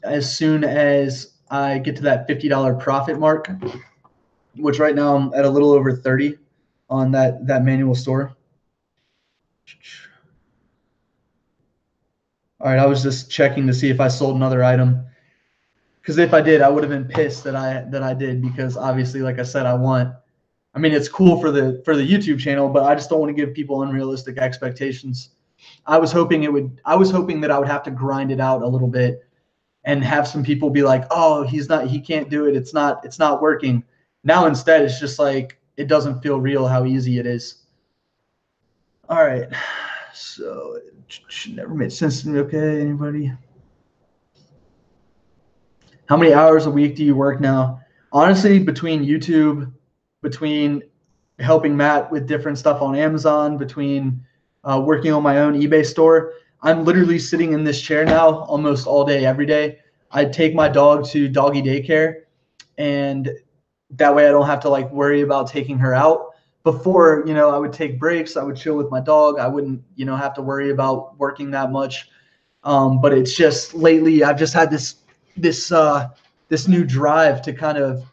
as soon as I get to that fifty dollar profit mark, which right now I'm at a little over thirty. on that, that manual store. All right, I was just checking to see if I sold another item, because if I did, I would have been pissed that I that I did, because obviously, like I said, I want. I mean, it's cool for the for the YouTube channel, but I just don't want to give people unrealistic expectations. I was hoping it would. I was hoping that I would have to grind it out a little bit, and have some people be like, "Oh, he's not. He can't do it. It's not. It's not working." Now instead, it's just like it doesn't feel real how easy it is. All right, so it never made sense to me. Okay, anybody? How many hours a week do you work now? Honestly, between YouTube, between helping Matt with different stuff on Amazon, between uh, working on my own eBay store, I'm literally sitting in this chair now almost all day, every day. I take my dog to doggy daycare, and that way I don't have to like worry about taking her out. Before, you know, I would take breaks. I would chill with my dog. I wouldn't, you know, have to worry about working that much. Um, but it's just lately I've just had this this uh, this new drive to kind of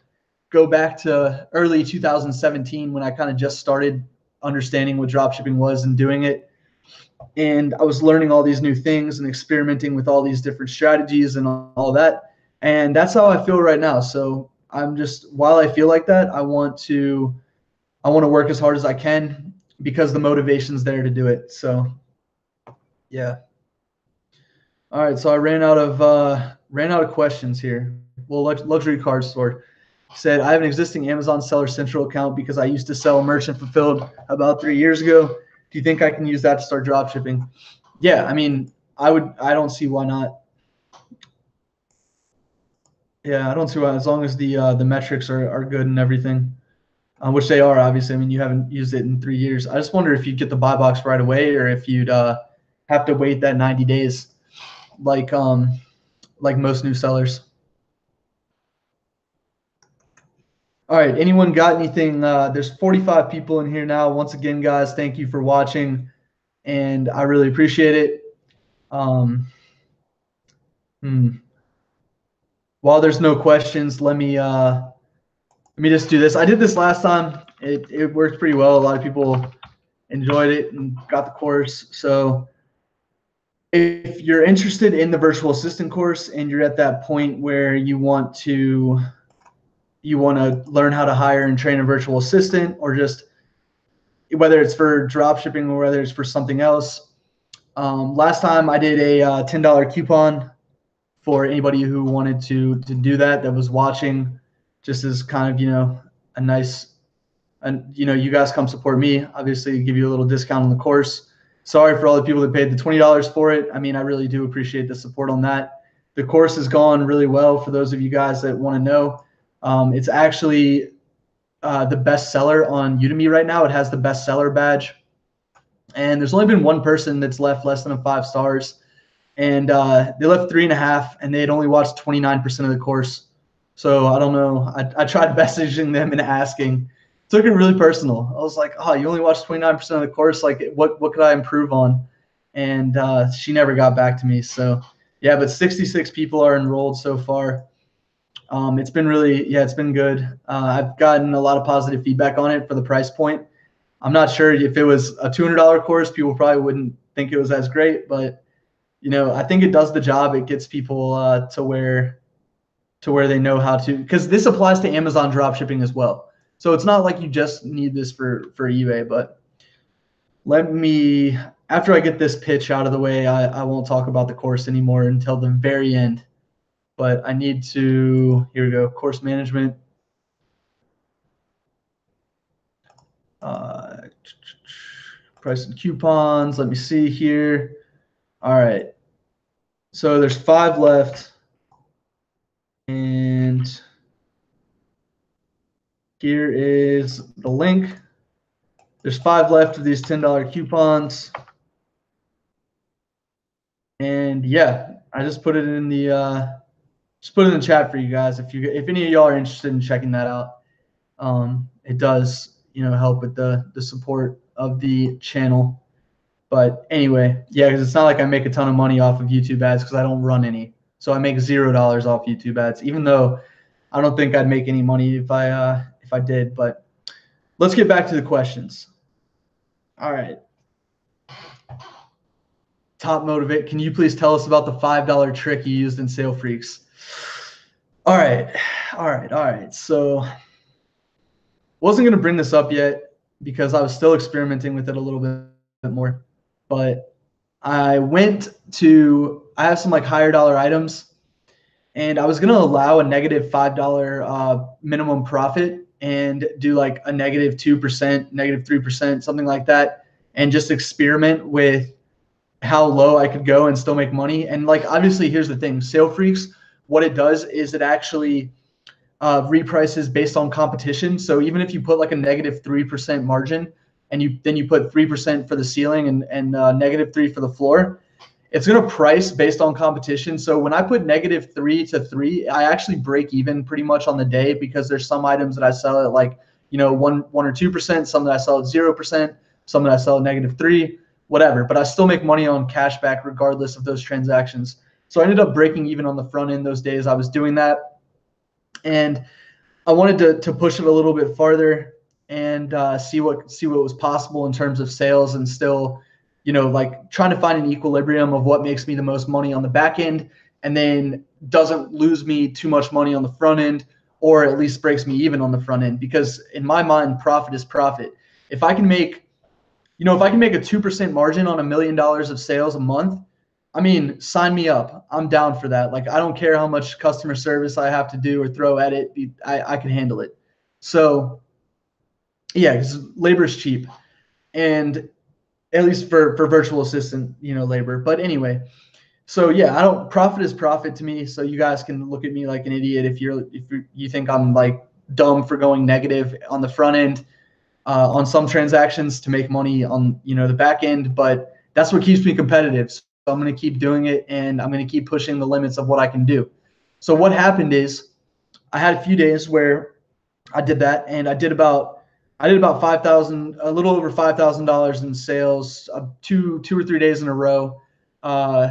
go back to early two thousand seventeen when I kind of just started understanding what dropshipping was and doing it. And I was learning all these new things and experimenting with all these different strategies and all that. And that's how I feel right now. So I'm just, while I feel like that, I want to, I want to work as hard as I can because the motivation's there to do it. So yeah. All right. So I ran out of, uh, ran out of questions here. Well, luxury card store said, I have an existing Amazon Seller Central account because I used to sell merchant fulfilled about three years ago. Do you think I can use that to start drop shipping? Yeah. I mean, I would, I don't see why not. Yeah. I don't see why, as long as the, uh, the metrics are, are good and everything, uh, which they are, obviously. I mean, you haven't used it in three years. I just wonder if you'd get the buy box right away, or if you'd, uh, have to wait that ninety days. Like, um, like most new sellers. All right, anyone got anything? Uh, there's forty-five people in here now. Once again, guys, thank you for watching, and I really appreciate it. Um, hmm. While there's no questions, let me uh, let me just do this. I did this last time. It, it worked pretty well. A lot of people enjoyed it and got the course. So if you're interested in the virtual assistant course and you're at that point where you want to you want to learn how to hire and train a virtual assistant, or just whether it's for dropshipping or whether it's for something else, um, last time I did a uh, ten dollar coupon for anybody who wanted to to do that that was watching, just as kind of, you know, a nice, and you know, you guys come support me, obviously, give you a little discount on the course. Sorry for all the people that paid the twenty dollars for it. I mean, I really do appreciate the support on that. The course has gone really well for those of you guys that want to know. Um, it's actually uh, the best seller on Udemy right now. It has the best seller badge. And there's only been one person that's left less than a five stars. And uh, they left three and a half, and they had only watched twenty-nine percent of the course. So I don't know. I, I tried messaging them and asking. Took it really personal. I was like, "Oh, you only watched twenty-nine percent of the course. Like, what what could I improve on?" And uh, she never got back to me. So, yeah, but sixty-six people are enrolled so far. Um, it's been really, yeah, it's been good. Uh, I've gotten a lot of positive feedback on it for the price point. I'm not sure if it was a two hundred dollar course, people probably wouldn't think it was as great, but you know, I think it does the job. It gets people uh, to where to where they know how to, because this applies to Amazon dropshipping as well. So it's not like you just need this for, for eBay, but let me, after I get this pitch out of the way, I, I won't talk about the course anymore until the very end, but I need to, here we go, course management. Uh, price and coupons, let me see here. All right, so there's five left, and here is the link. There's five left of these ten dollar coupons. And yeah, I just put it in the uh, just put it in the chat for you guys. If you if any of y'all are interested in checking that out, um, it does, you know, help with the the support of the channel. But anyway, yeah, because it's not like I make a ton of money off of YouTube ads, because I don't run any. So I make zero dollars off YouTube ads, even though I don't think I'd make any money if I. Uh, If I did, but Let's get back to the questions. All right. Top Motivate, can you please tell us about the five dollar trick you used in SaleFreaks? All right. All right. All right. So wasn't going to bring this up yet because I was still experimenting with it a little bit more, but I went to, I have some like higher dollar items, and I was going to allow a negative five dollar uh, minimum profit and do like a negative two percent, negative three percent, something like that. And just experiment with how low I could go and still make money. And like, obviously here's the thing, SaleFreaks, what it does is it actually uh, reprices based on competition. So even if you put like a negative three percent margin and you then you put three percent for the ceiling and, and uh, negative three for the floor, it's going to price based on competition. So when I put negative three to three, I actually break even pretty much on the day, because there's some items that I sell at like, you know, one, one or two percent, some that I sell at zero percent, some that I sell at negative three, whatever, but I still make money on cashback regardless of those transactions. So I ended up breaking even on the front end those days I was doing that. And I wanted to, to push it a little bit farther and uh, see what, see what was possible in terms of sales, and still, you know, like trying to find an equilibrium of what makes me the most money on the back end and then doesn't lose me too much money on the front end, or at least breaks me even on the front end. Because in my mind, profit is profit. If I can make, you know, if I can make a two percent margin on a million dollars of sales a month, I mean, sign me up. I'm down for that. Like, I don't care how much customer service I have to do or throw at it. I, I can handle it. So yeah, because labor is cheap, and at least for, for virtual assistant, you know, labor. But anyway, so yeah, I don't, profit is profit to me. So you guys can look at me like an idiot if you're, if you're, you think I'm like dumb for going negative on the front end uh, on some transactions to make money on, you know, the back end, but that's what keeps me competitive. So I'm going to keep doing it, and I'm going to keep pushing the limits of what I can do. So what happened is I had a few days where I did that, and I did about I did about five thousand, a little over five thousand dollars in sales, uh, two, two or three days in a row. Uh,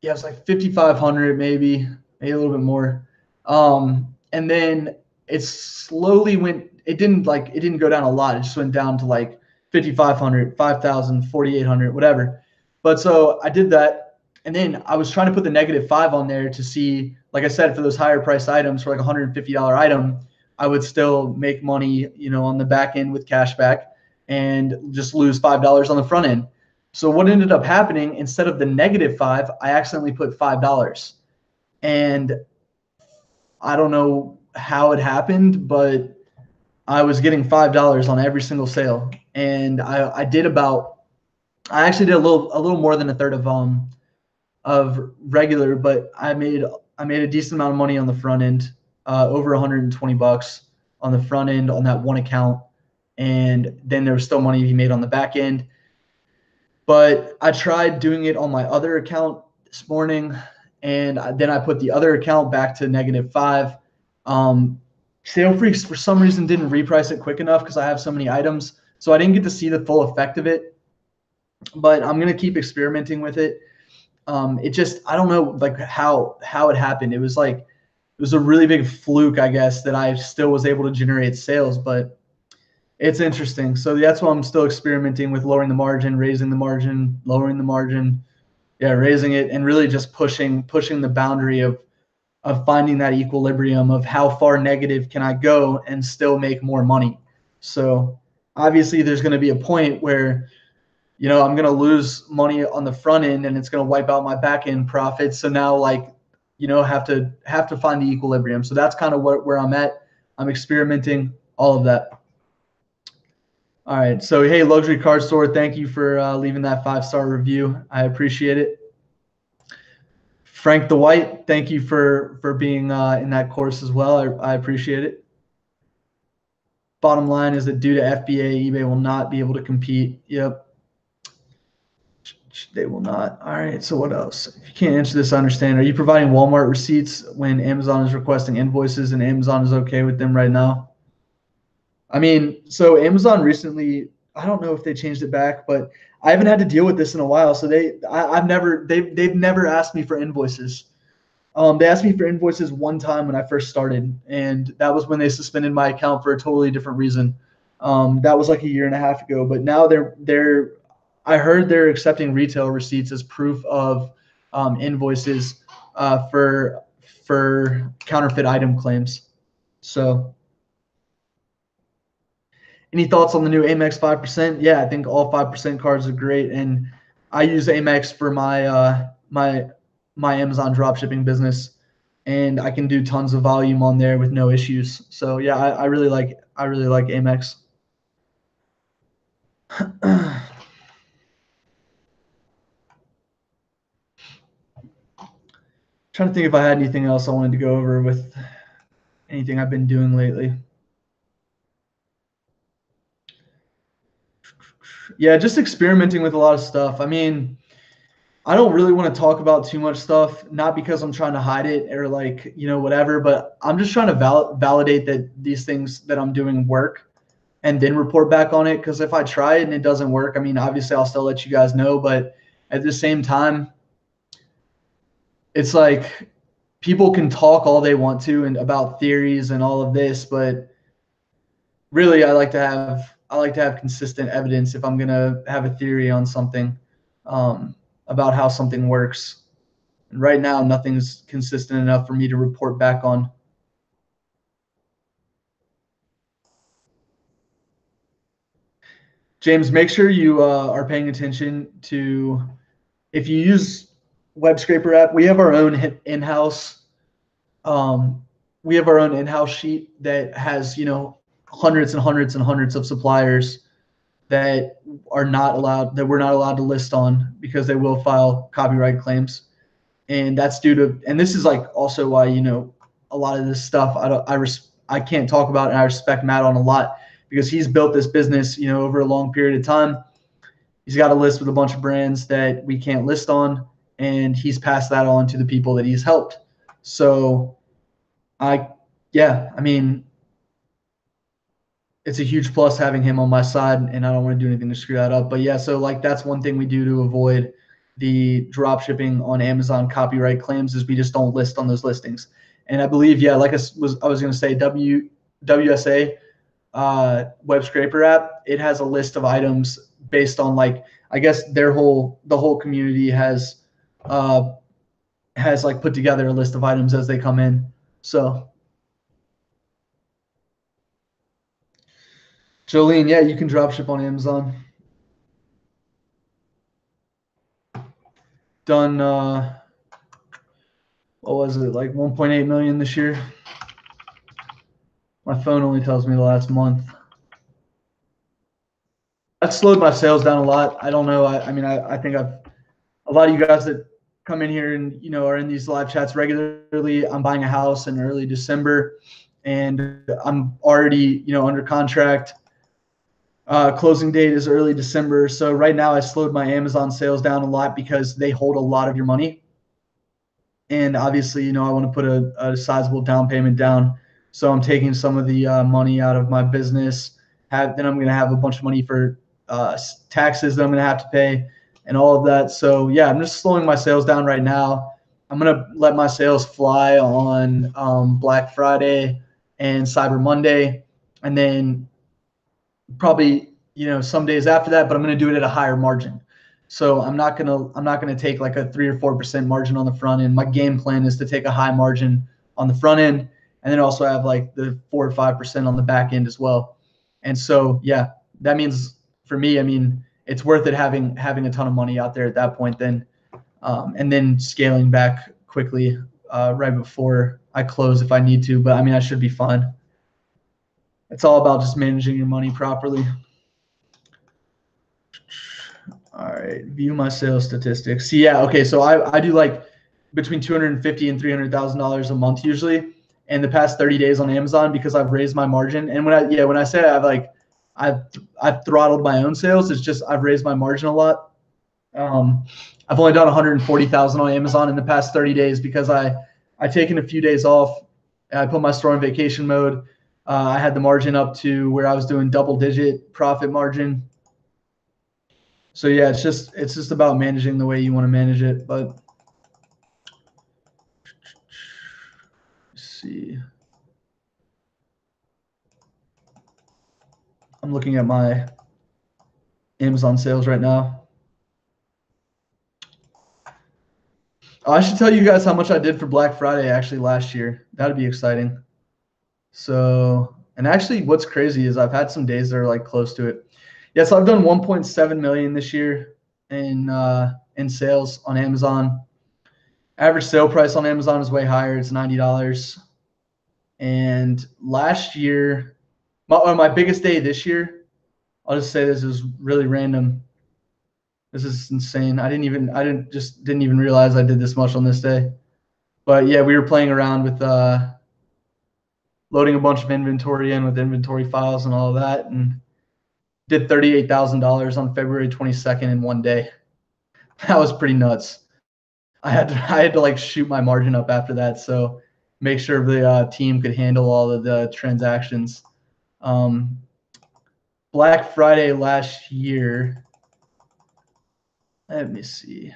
yeah, it was like fifty-five hundred, maybe, maybe a little bit more. Um, and then it slowly went, it didn't like, it didn't go down a lot. It just went down to like fifty-five hundred, five thousand, forty-eight hundred, whatever. But so I did that. And then I was trying to put the negative five on there to see, like I said, for those higher priced items, for like a one hundred fifty dollar item, I would still make money, you know, on the back end with cashback and just lose five dollars on the front end. So what ended up happening, instead of the negative five, I accidentally put five dollars, and I don't know how it happened, but I was getting five dollars on every single sale. And I, I did about, I actually did a little, a little more than a third of, um, of regular, but I made, I made a decent amount of money on the front end. Uh, over one hundred twenty bucks on the front end on that one account. And then there was still money to be made on the back end. But I tried doing it on my other account this morning, and I, then I put the other account back to negative five. Um, SaleFreaks for some reason didn't reprice it quick enough because I have so many items. So I didn't get to see the full effect of it, but I'm going to keep experimenting with it. Um, it just, I don't know like how, how it happened. It was like, it was a really big fluke, I guess, that I still was able to generate sales, but it's interesting. So that's why I'm still experimenting with lowering the margin, raising the margin, lowering the margin, yeah, raising it, and really just pushing, pushing the boundary of, of finding that equilibrium of how far negative can I go and still make more money. So obviously there's going to be a point where, you know, I'm going to lose money on the front end and it's going to wipe out my back end profits. So now like, you know, have to have to find the equilibrium. So that's kind of where, where I'm at. I'm experimenting, all of that. All right. So, hey, Luxury Card Store, thank you for uh, leaving that five-star review. I appreciate it. Frank the White, thank you for, for being uh, in that course as well. I, I appreciate it. Bottom line is that due to F B A, eBay will not be able to compete. Yep. They will not. All right. So what else? If you can't answer this, I understand. Are you providing Walmart receipts when Amazon is requesting invoices and Amazon is okay with them right now? I mean, so Amazon recently, I don't know if they changed it back, but I haven't had to deal with this in a while. So they, I, I've never, they've, they've never asked me for invoices. Um, they asked me for invoices one time when I first started, and that was when they suspended my account for a totally different reason. Um, that was like a year and a half ago, but now they're they're. I heard they're accepting retail receipts as proof of um, invoices uh, for for counterfeit item claims. So, any thoughts on the new Amex five percent? Yeah, I think all five percent cards are great, and I use Amex for my uh, my my Amazon dropshipping business, and I can do tons of volume on there with no issues. So yeah, I, I really like I really like Amex. Trying to think if I had anything else I wanted to go over with anything I've been doing lately. Yeah, just experimenting with a lot of stuff. I mean, I don't really want to talk about too much stuff, not because I'm trying to hide it or like, you know, whatever, but I'm just trying to val validate that these things that I'm doing work and then report back on it. Because if I try it and it doesn't work, I mean, obviously I'll still let you guys know, but at the same time, it's like people can talk all they want to and about theories and all of this, but really I like to have I like to have consistent evidence if I'm gonna have a theory on something um, about how something works. And right now, nothing's consistent enough for me to report back on. James, make sure you uh, are paying attention to if you use Web Scraper app. We have our own in-house. Um, we have our own in-house sheet that has, you know, hundreds and hundreds and hundreds of suppliers that are not allowed, that we're not allowed to list on because they will file copyright claims, and that's due to. And this is like also why, you know, a lot of this stuff I don't I res, I can't talk about, and I respect Matt on a lot because he's built this business, you know, over a long period of time. He's got a list with a bunch of brands that we can't list on, and he's passed that on to the people that he's helped. So I, yeah, I mean, it's a huge plus having him on my side, and I don't want to do anything to screw that up. But yeah, so like that's one thing we do to avoid the dropshipping on Amazon copyright claims is we just don't list on those listings. And I believe, yeah, like I was, I was going to say W WSA uh, Web Scraper app, it has a list of items based on like, I guess their whole, the whole community has, uh, has like put together a list of items as they come in. So Jolene, yeah, you can drop ship on Amazon. Done, uh, what was it, like one point eight million this year? My phone only tells me the last month. That slowed my sales down a lot. I don't know. I, I mean, I, I think I've, a lot of you guys that come in here and, you know, are in these live chats regularly. I'm buying a house in early December, and I'm already, you know, under contract. Uh, closing date is early December. So right now I slowed my Amazon sales down a lot because they hold a lot of your money. And obviously, you know, I want to put a, a sizable down payment down. So I'm taking some of the uh, money out of my business. Have, then I'm going to have a bunch of money for uh, taxes that I'm going to have to pay and all of that. So yeah, I'm just slowing my sales down right now. I'm going to let my sales fly on um, Black Friday and Cyber Monday, and then probably, you know, some days after that, but I'm going to do it at a higher margin. So I'm not going to, I'm not going to take like a three or four percent margin on the front end. My game plan is to take a high margin on the front end, and then also have like the four or five percent on the back end as well. And so, yeah, that means for me, I mean, it's worth it having, having a ton of money out there at that point then, um, and then scaling back quickly uh, right before I close if I need to, but I mean, I should be fine. It's all about just managing your money properly. All right, view my sales statistics. See, yeah, okay, so I, I do like between two hundred fifty thousand dollars and three hundred thousand dollars a month usually, and the past thirty days on Amazon because I've raised my margin. And when I, yeah, when I say I've like, I've, I've throttled my own sales, it's just I've raised my margin a lot. Um, I've only done one hundred forty thousand dollars on Amazon in the past thirty days because I, I've taken a few days off. I put my store in vacation mode. Uh, I had the margin up to where I was doing double digit profit margin. So yeah, it's just, it's just about managing the way you want to manage it. But let's see. I'm looking at my Amazon sales right now. I should tell you guys how much I did for Black Friday actually last year. That'd be exciting. So, and actually what's crazy is I've had some days that are like close to it. Yeah, so I've done one point seven million this year in uh, in sales on Amazon. Average sale price on Amazon is way higher. It's ninety dollars. And last year, my, or my biggest day this year, I'll just say this is really random. This is insane. I didn't even, I didn't just didn't even realize I did this much on this day. But yeah, we were playing around with uh, loading a bunch of inventory in with inventory files and all of that, and did thirty-eight thousand dollars on February twenty-second in one day. That was pretty nuts. I had to, I had to like shoot my margin up after that, so make sure the uh, team could handle all of the transactions. Um, Black Friday last year, let me see.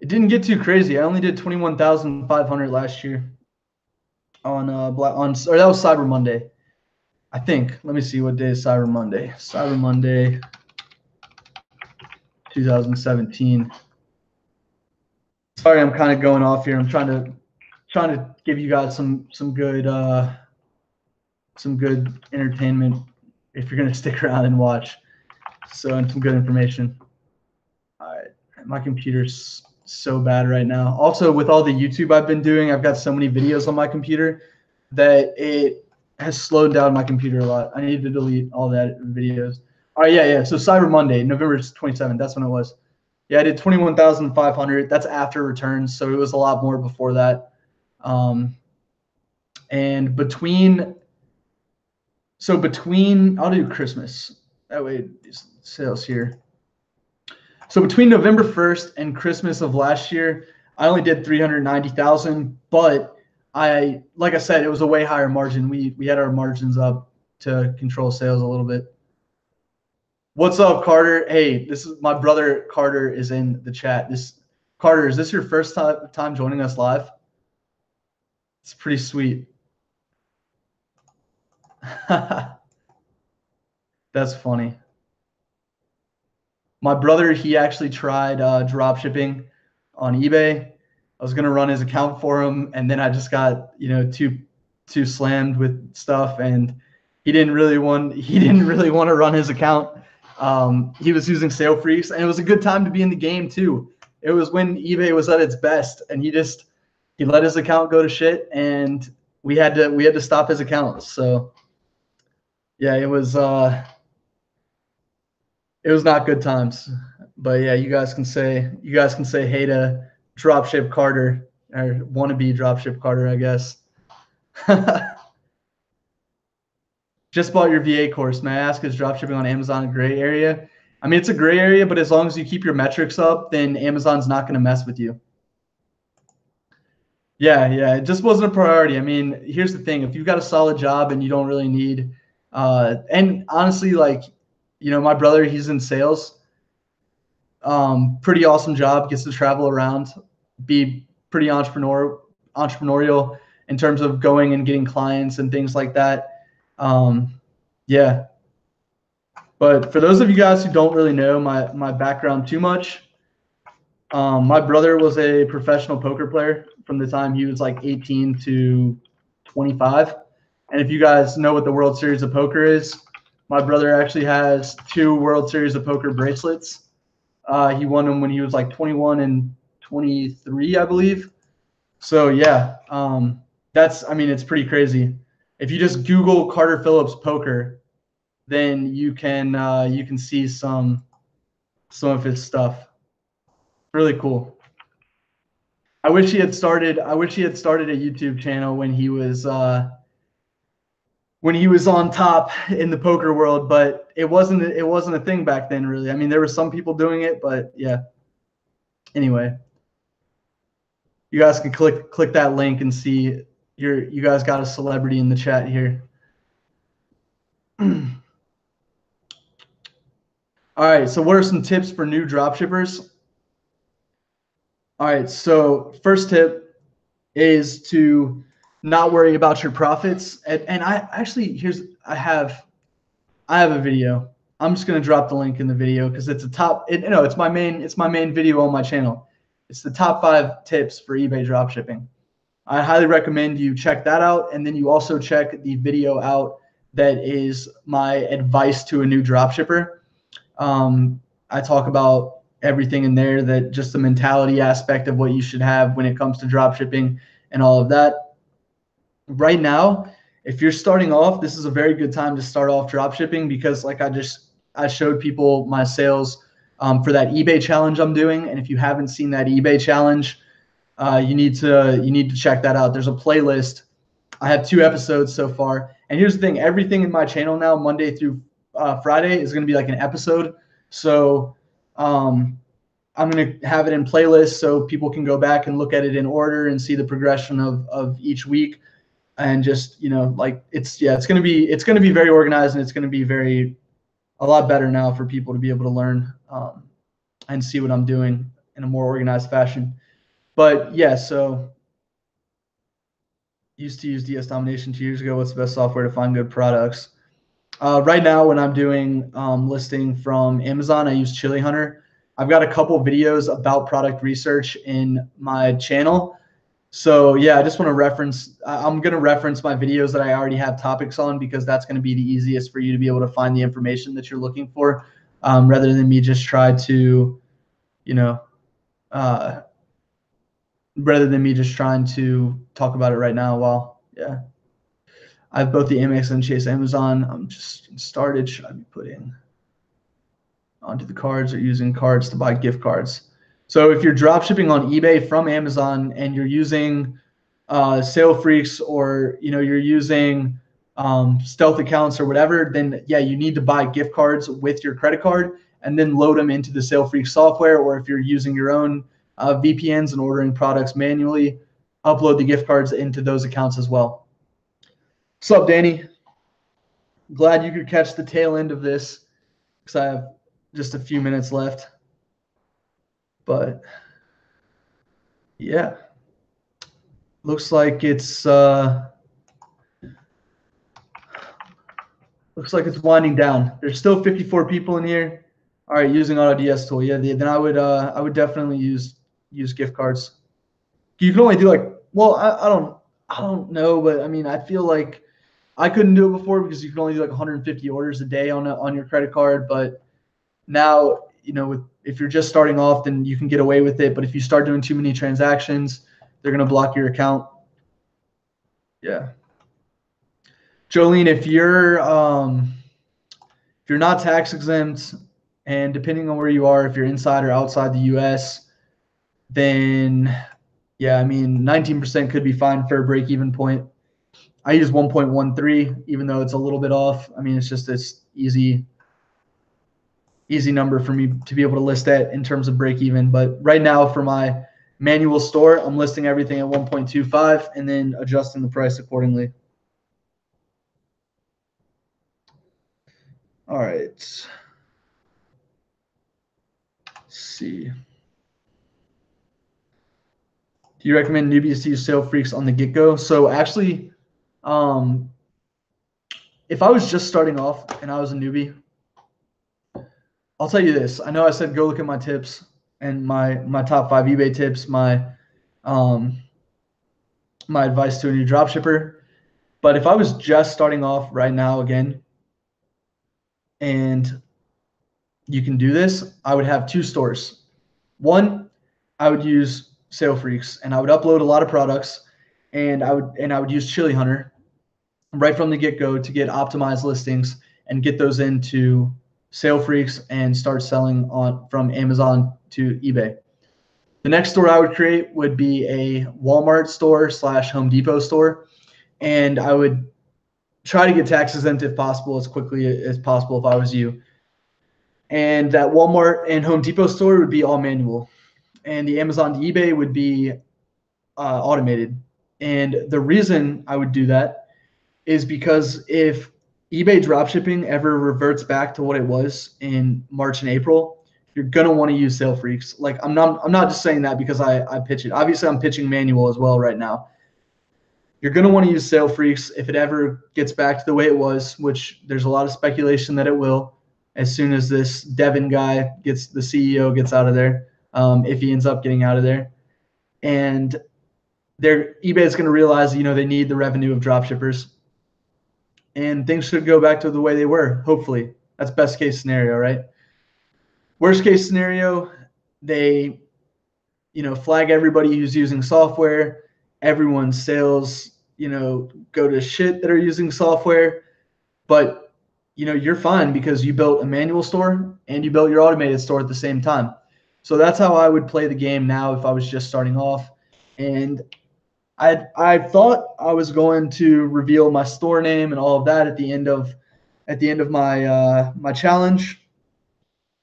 It didn't get too crazy. I only did twenty-one thousand five hundred last year on uh black on or that was Cyber Monday, I think. Let me see what day is Cyber Monday. Cyber Monday two thousand seventeen. Sorry, I'm kind of going off here. I'm trying to trying to give you guys some some good uh some good entertainment if you're gonna stick around and watch. So, and some good information. All right, my computer's so bad right now. Also, with all the YouTube I've been doing, I've got so many videos on my computer that it has slowed down my computer a lot. I need to delete all that videos. All right, yeah, yeah. So Cyber Monday, November twenty-seventh, that's when it was. Yeah, I did twenty-one thousand five hundred. That's after returns, so it was a lot more before that. Um, and between, so between, I'll do Christmas. That way, sales here. So between November first and Christmas of last year, I only did three hundred ninety thousand, but I, like I said, it was a way higher margin. We, we had our margins up to control sales a little bit. What's up, Carter? Hey, this is my brother. Carter is in the chat. This Carter, is this your first time, time joining us live? It's pretty sweet. That's funny. My brother, he actually tried uh, drop shipping on eBay. I was gonna run his account for him, and then I just got, you know, too too slammed with stuff, and he didn't really want he didn't really want to run his account. Um, he was using SaleFreaks, and it was a good time to be in the game too. It was when eBay was at its best, and he just he let his account go to shit, and we had to we had to stop his account. So yeah, it was. Uh, It was not good times, but yeah, you guys can say you guys can say hey to Dropship Carter, or wannabe Dropship Carter, I guess. Just bought your V A course. May I ask, is dropshipping on Amazon a gray area? I mean, it's a gray area, but as long as you keep your metrics up, then Amazon's not going to mess with you. Yeah, yeah, it just wasn't a priority. I mean, here's the thing: if you've got a solid job and you don't really need, uh, and honestly, like. You know, my brother, he's in sales. Um, pretty awesome job. Gets to travel around, be pretty entrepreneur, entrepreneurial in terms of going and getting clients and things like that. Um, yeah. But for those of you guys who don't really know my my background too much, um, my brother was a professional poker player from the time he was like eighteen to twenty-five. And if you guys know what the World Series of Poker is, my brother actually has two World Series of Poker bracelets. Uh, he won them when he was like twenty-one and twenty-three, I believe. So yeah, um, that's, I mean, it's pretty crazy. If you just Google Carter Phillips poker, then you can uh, you can see some some of his stuff. Really cool. I wish he had started. I wish he had started a YouTube channel when he was. Uh, when he was on top in the poker world, but it wasn't, it wasn't a thing back then really. I mean, there were some people doing it, but yeah. Anyway, you guys can click, click that link and see you're, you guys got a celebrity in the chat here. All right. So what are some tips for new dropshippers? All All right, so first tip is to not worry about your profits. And, and I actually, here's, I have, I have a video. I'm just going to drop the link in the video because it's a top, it, you know, it's my main, it's my main video on my channel. It's the top five tips for eBay dropshipping. I highly recommend you check that out. And then you also check the video out that is my advice to a new dropshipper. Um, I talk about everything in there, that just the mentality aspect of what you should have when it comes to dropshipping and all of that. Right now, if you're starting off, this is a very good time to start off dropshipping because like I just, I showed people my sales um, for that eBay challenge I'm doing. And if you haven't seen that eBay challenge, uh, you need to, you need to check that out. There's a playlist. I have two episodes so far. And here's the thing, everything in my channel now, Monday through uh, Friday, is going to be like an episode. So um, I'm going to have it in playlists so people can go back and look at it in order and see the progression of, of each week. And just, you know, like it's, yeah, it's going to be, it's going to be very organized, and it's going to be very, a lot better now for people to be able to learn um, and see what I'm doing in a more organized fashion. But yeah, so used to use D S Domination two years ago. What's the best software to find good products? Uh, right now, when I'm doing um, listing from Amazon, I use Chili Hunter. I've got a couple videos about product research in my channel. So yeah, I just want to reference, I'm going to reference my videos that I already have topics on, because that's going to be the easiest for you to be able to find the information that you're looking for, um, rather than me just try to, you know, uh, rather than me just trying to talk about it right now. While, yeah, I have both the Amex and Chase Amazon. I'm just getting started. Should I be putting onto the cards or using cards to buy gift cards? So if you're dropshipping on eBay from Amazon and you're using uh, SaleFreaks, or you know you're using um, Stealth accounts or whatever, then yeah, you need to buy gift cards with your credit card and then load them into the SaleFreaks software. Or if you're using your own uh, V P Ns and ordering products manually, upload the gift cards into those accounts as well. What's up, Danny? Glad you could catch the tail end of this because I have just a few minutes left. But yeah, looks like it's uh, looks like it's winding down. There's still fifty-four people in here. All right, using AutoDS tool. Yeah, the, then I would uh, I would definitely use use gift cards. You can only do like, well, I, I don't I don't know, but I mean, I feel like I couldn't do it before because you can only do like one hundred fifty orders a day on a, on your credit card. But now, you know, with, if you're just starting off, then you can get away with it. But if you start doing too many transactions, they're going to block your account. Yeah. Jolene, if you're, um, if you're not tax exempt, and depending on where you are, if you're inside or outside the U S, then yeah, I mean, nineteen percent could be fine for a break-even point. I use one point one three, even though it's a little bit off. I mean, it's just this easy easy number for me to be able to list at in terms of break even. But right now for my manual store, I'm listing everything at one point two five and then adjusting the price accordingly. All right. Let's see. Do you recommend newbies to use SaleFreaks on the get-go? So actually, um, if I was just starting off and I was a newbie, I'll tell you this. I know I said go look at my tips and my my top five eBay tips, my um, my advice to a new dropshipper. But if I was just starting off right now again, and you can do this, I would have two stores. One, I would use SaleFreaks and I would upload a lot of products, and I would and I would use Chili Hunter right from the get-go to get optimized listings and get those into SaleFreaks and start selling on from Amazon to eBay. The next store I would create would be a Walmart store slash Home Depot store. And I would try to get tax exempt if possible, as quickly as possible if I was you. And that Walmart and Home Depot store would be all manual. And the Amazon to eBay would be uh, automated. And the reason I would do that is because if eBay dropshipping ever reverts back to what it was in March and April, you're going to want to use SaleFreaks. Like I'm not, I'm not just saying that because I, I pitch it. Obviously I'm pitching manual as well right now. You're going to want to use SaleFreaks if it ever gets back to the way it was, which there's a lot of speculation that it will as soon as this Devin guy gets, the C E O gets out of there, um, if he ends up getting out of there. And they're, eBay is going to realize, you know, they need the revenue of dropshippers. And things should go back to the way they were, hopefully. That's best case scenario, right? Worst case scenario, they, you know, flag everybody who's using software. Everyone's sales, you know, go to shit that are using software. But, you know, you're fine because you built a manual store and you built your automated store at the same time. So that's how I would play the game now if I was just starting off. And I, I thought I was going to reveal my store name and all of that at the end of at the end of my uh, my challenge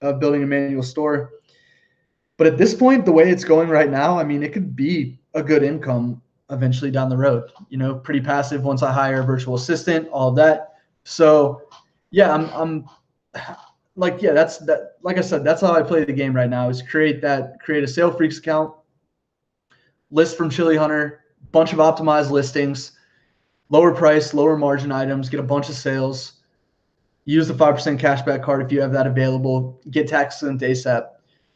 of building a manual store. But at this point, the way it's going right now, I mean, it could be a good income eventually down the road, you know, pretty passive once I hire a virtual assistant, all of that. So yeah, I'm, I'm like, yeah, that's that. Like I said, that's how I play the game right now is create that, create a SaleFreaks account, list from Chili Hunter, bunch of optimized listings, lower price, lower margin items, get a bunch of sales. Use the five percent cashback card if you have that available. Get tax exempt ASAP.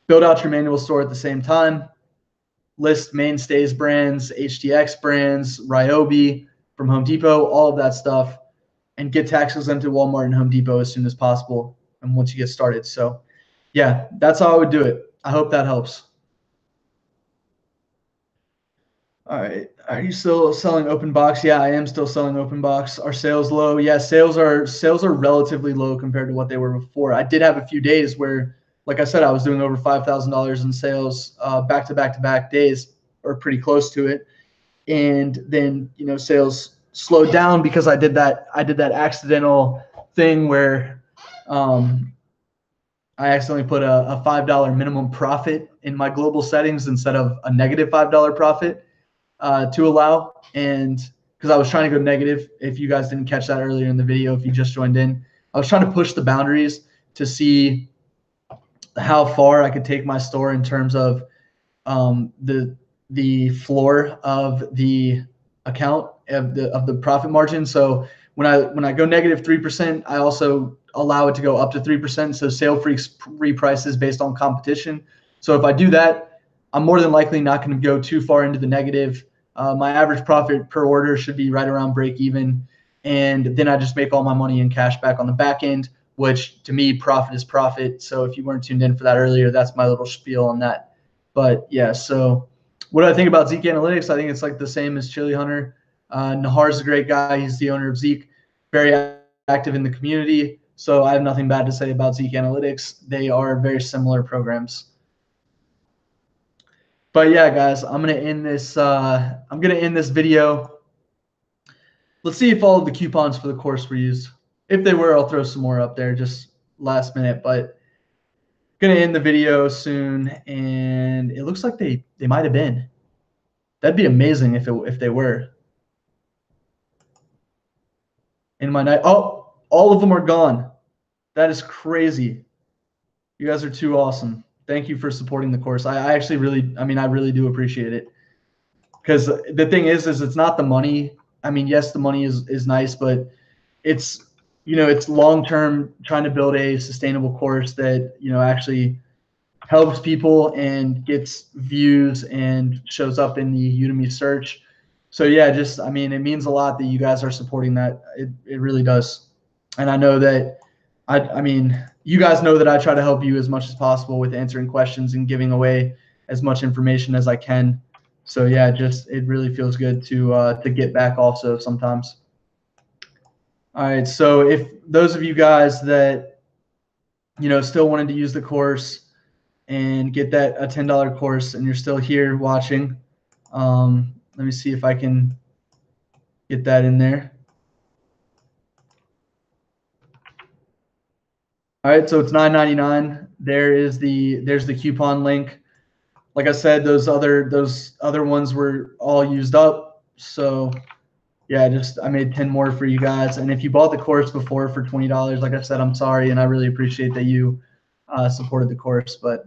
Build out your manual store at the same time. List mainstays brands, H D X brands, Ryobi from Home Depot, all of that stuff. And get tax exempt at Walmart and Home Depot as soon as possible and once you get started. So, yeah, that's how I would do it. I hope that helps. All right. Are you still selling open box? Yeah, I am still selling open box. Are sales low? Yeah, sales are sales are relatively low compared to what they were before. I did have a few days where, like I said, I was doing over five thousand dollars in sales uh, back to back to back days or pretty close to it. And then, you know, sales slowed down because I did that. I did that accidental thing where um, I accidentally put a, a five dollar minimum profit in my global settings instead of a negative five dollar profit. Uh, to allow, and because I was trying to go negative, if you guys didn't catch that earlier in the video, if you just joined in, I was trying to push the boundaries to see how far I could take my store in terms of um, the the floor of the account of the of the profit margin. So when I when I go negative three percent, I also allow it to go up to three percent. So SaleFreaks reprices based on competition. So if I do that, I'm more than likely not going to go too far into the negative. Uh, my average profit per order should be right around break even. And then I just make all my money in cash back on the back end, which to me, profit is profit. So if you weren't tuned in for that earlier, that's my little spiel on that. But yeah, so what do I think about Zik Analytics? I think it's like the same as Chili Hunter. Uh, Nahar's a great guy. He's the owner of Zik, very active in the community. So I have nothing bad to say about Zik Analytics. They are very similar programs. But yeah, guys, I'm gonna end this. Uh, I'm gonna end this video. Let's see if all of the coupons for the course were used. If they were, I'll throw some more up there just last minute. But gonna end the video soon, and it looks like they they might have been. That'd be amazing if it, if they were. In my night, oh, all of them are gone. That is crazy. You guys are too awesome. Thank you for supporting the course. I, I actually really, I mean, I really do appreciate it. Because the thing is, is it's not the money. I mean, yes, the money is, is nice, but it's, you know, it's long-term trying to build a sustainable course that, you know, actually helps people and gets views and shows up in the Udemy search. So yeah, just, I mean, it means a lot that you guys are supporting that. It, it really does. And I know that, I, I mean, you guys know that I try to help you as much as possible with answering questions and giving away as much information as I can. So yeah, just it really feels good to uh, to get back also sometimes. All right, so if those of you guys that you know still wanted to use the course and get that a ten dollar course, and you're still here watching, um, let me see if I can get that in there. All right, so it's nine ninety-nine. There is the there's the coupon link. Like I said, those other those other ones were all used up. So yeah, just I made ten more for you guys. And if you bought the course before for twenty dollars, like I said, I'm sorry, and I really appreciate that you uh, supported the course. But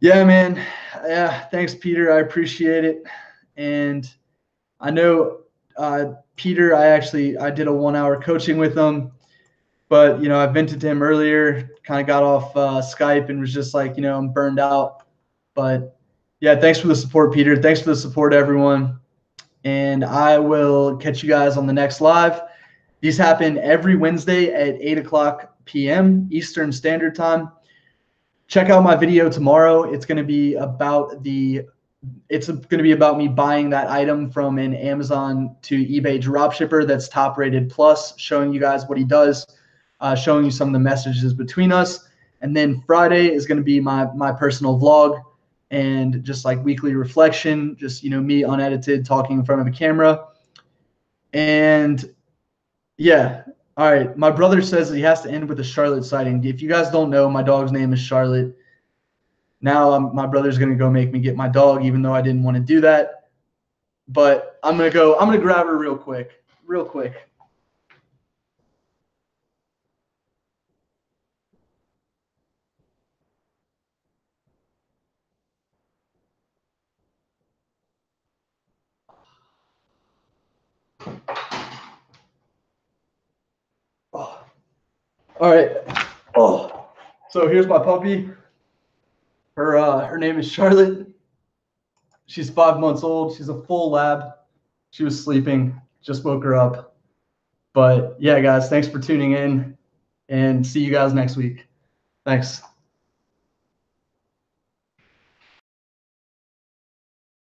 yeah, man. Yeah. Thanks, Peter. I appreciate it. And I know uh, Peter, I actually, I did a one hour coaching with him, but you know, I vented to him earlier, kind of got off uh, Skype and was just like, you know, I'm burned out, but yeah, thanks for the support, Peter. Thanks for the support, everyone. And I will catch you guys on the next live. These happen every Wednesday at eight o'clock P M Eastern Standard Time. Check out my video tomorrow. It's going to be about the, it's going to be about me buying that item from an Amazon to eBay dropshipper that's top rated plus, showing you guys what he does, uh, showing you some of the messages between us. And then Friday is going to be my, my personal vlog, and just like weekly reflection, just, you know, me unedited talking in front of a camera. And yeah. All right. My brother says that he has to end with a Charlotte sighting. If you guys don't know, my dog's name is Charlotte. Now I'm, my brother's going to go make me get my dog, even though I didn't want to do that, but I'm going to go, I'm going to grab her real quick, real quick. All right. Oh, so here's my puppy. Her uh, her name is Charlotte. She's five months old. She's a full lab. She was sleeping. Just woke her up. But yeah, guys, thanks for tuning in, and see you guys next week. Thanks.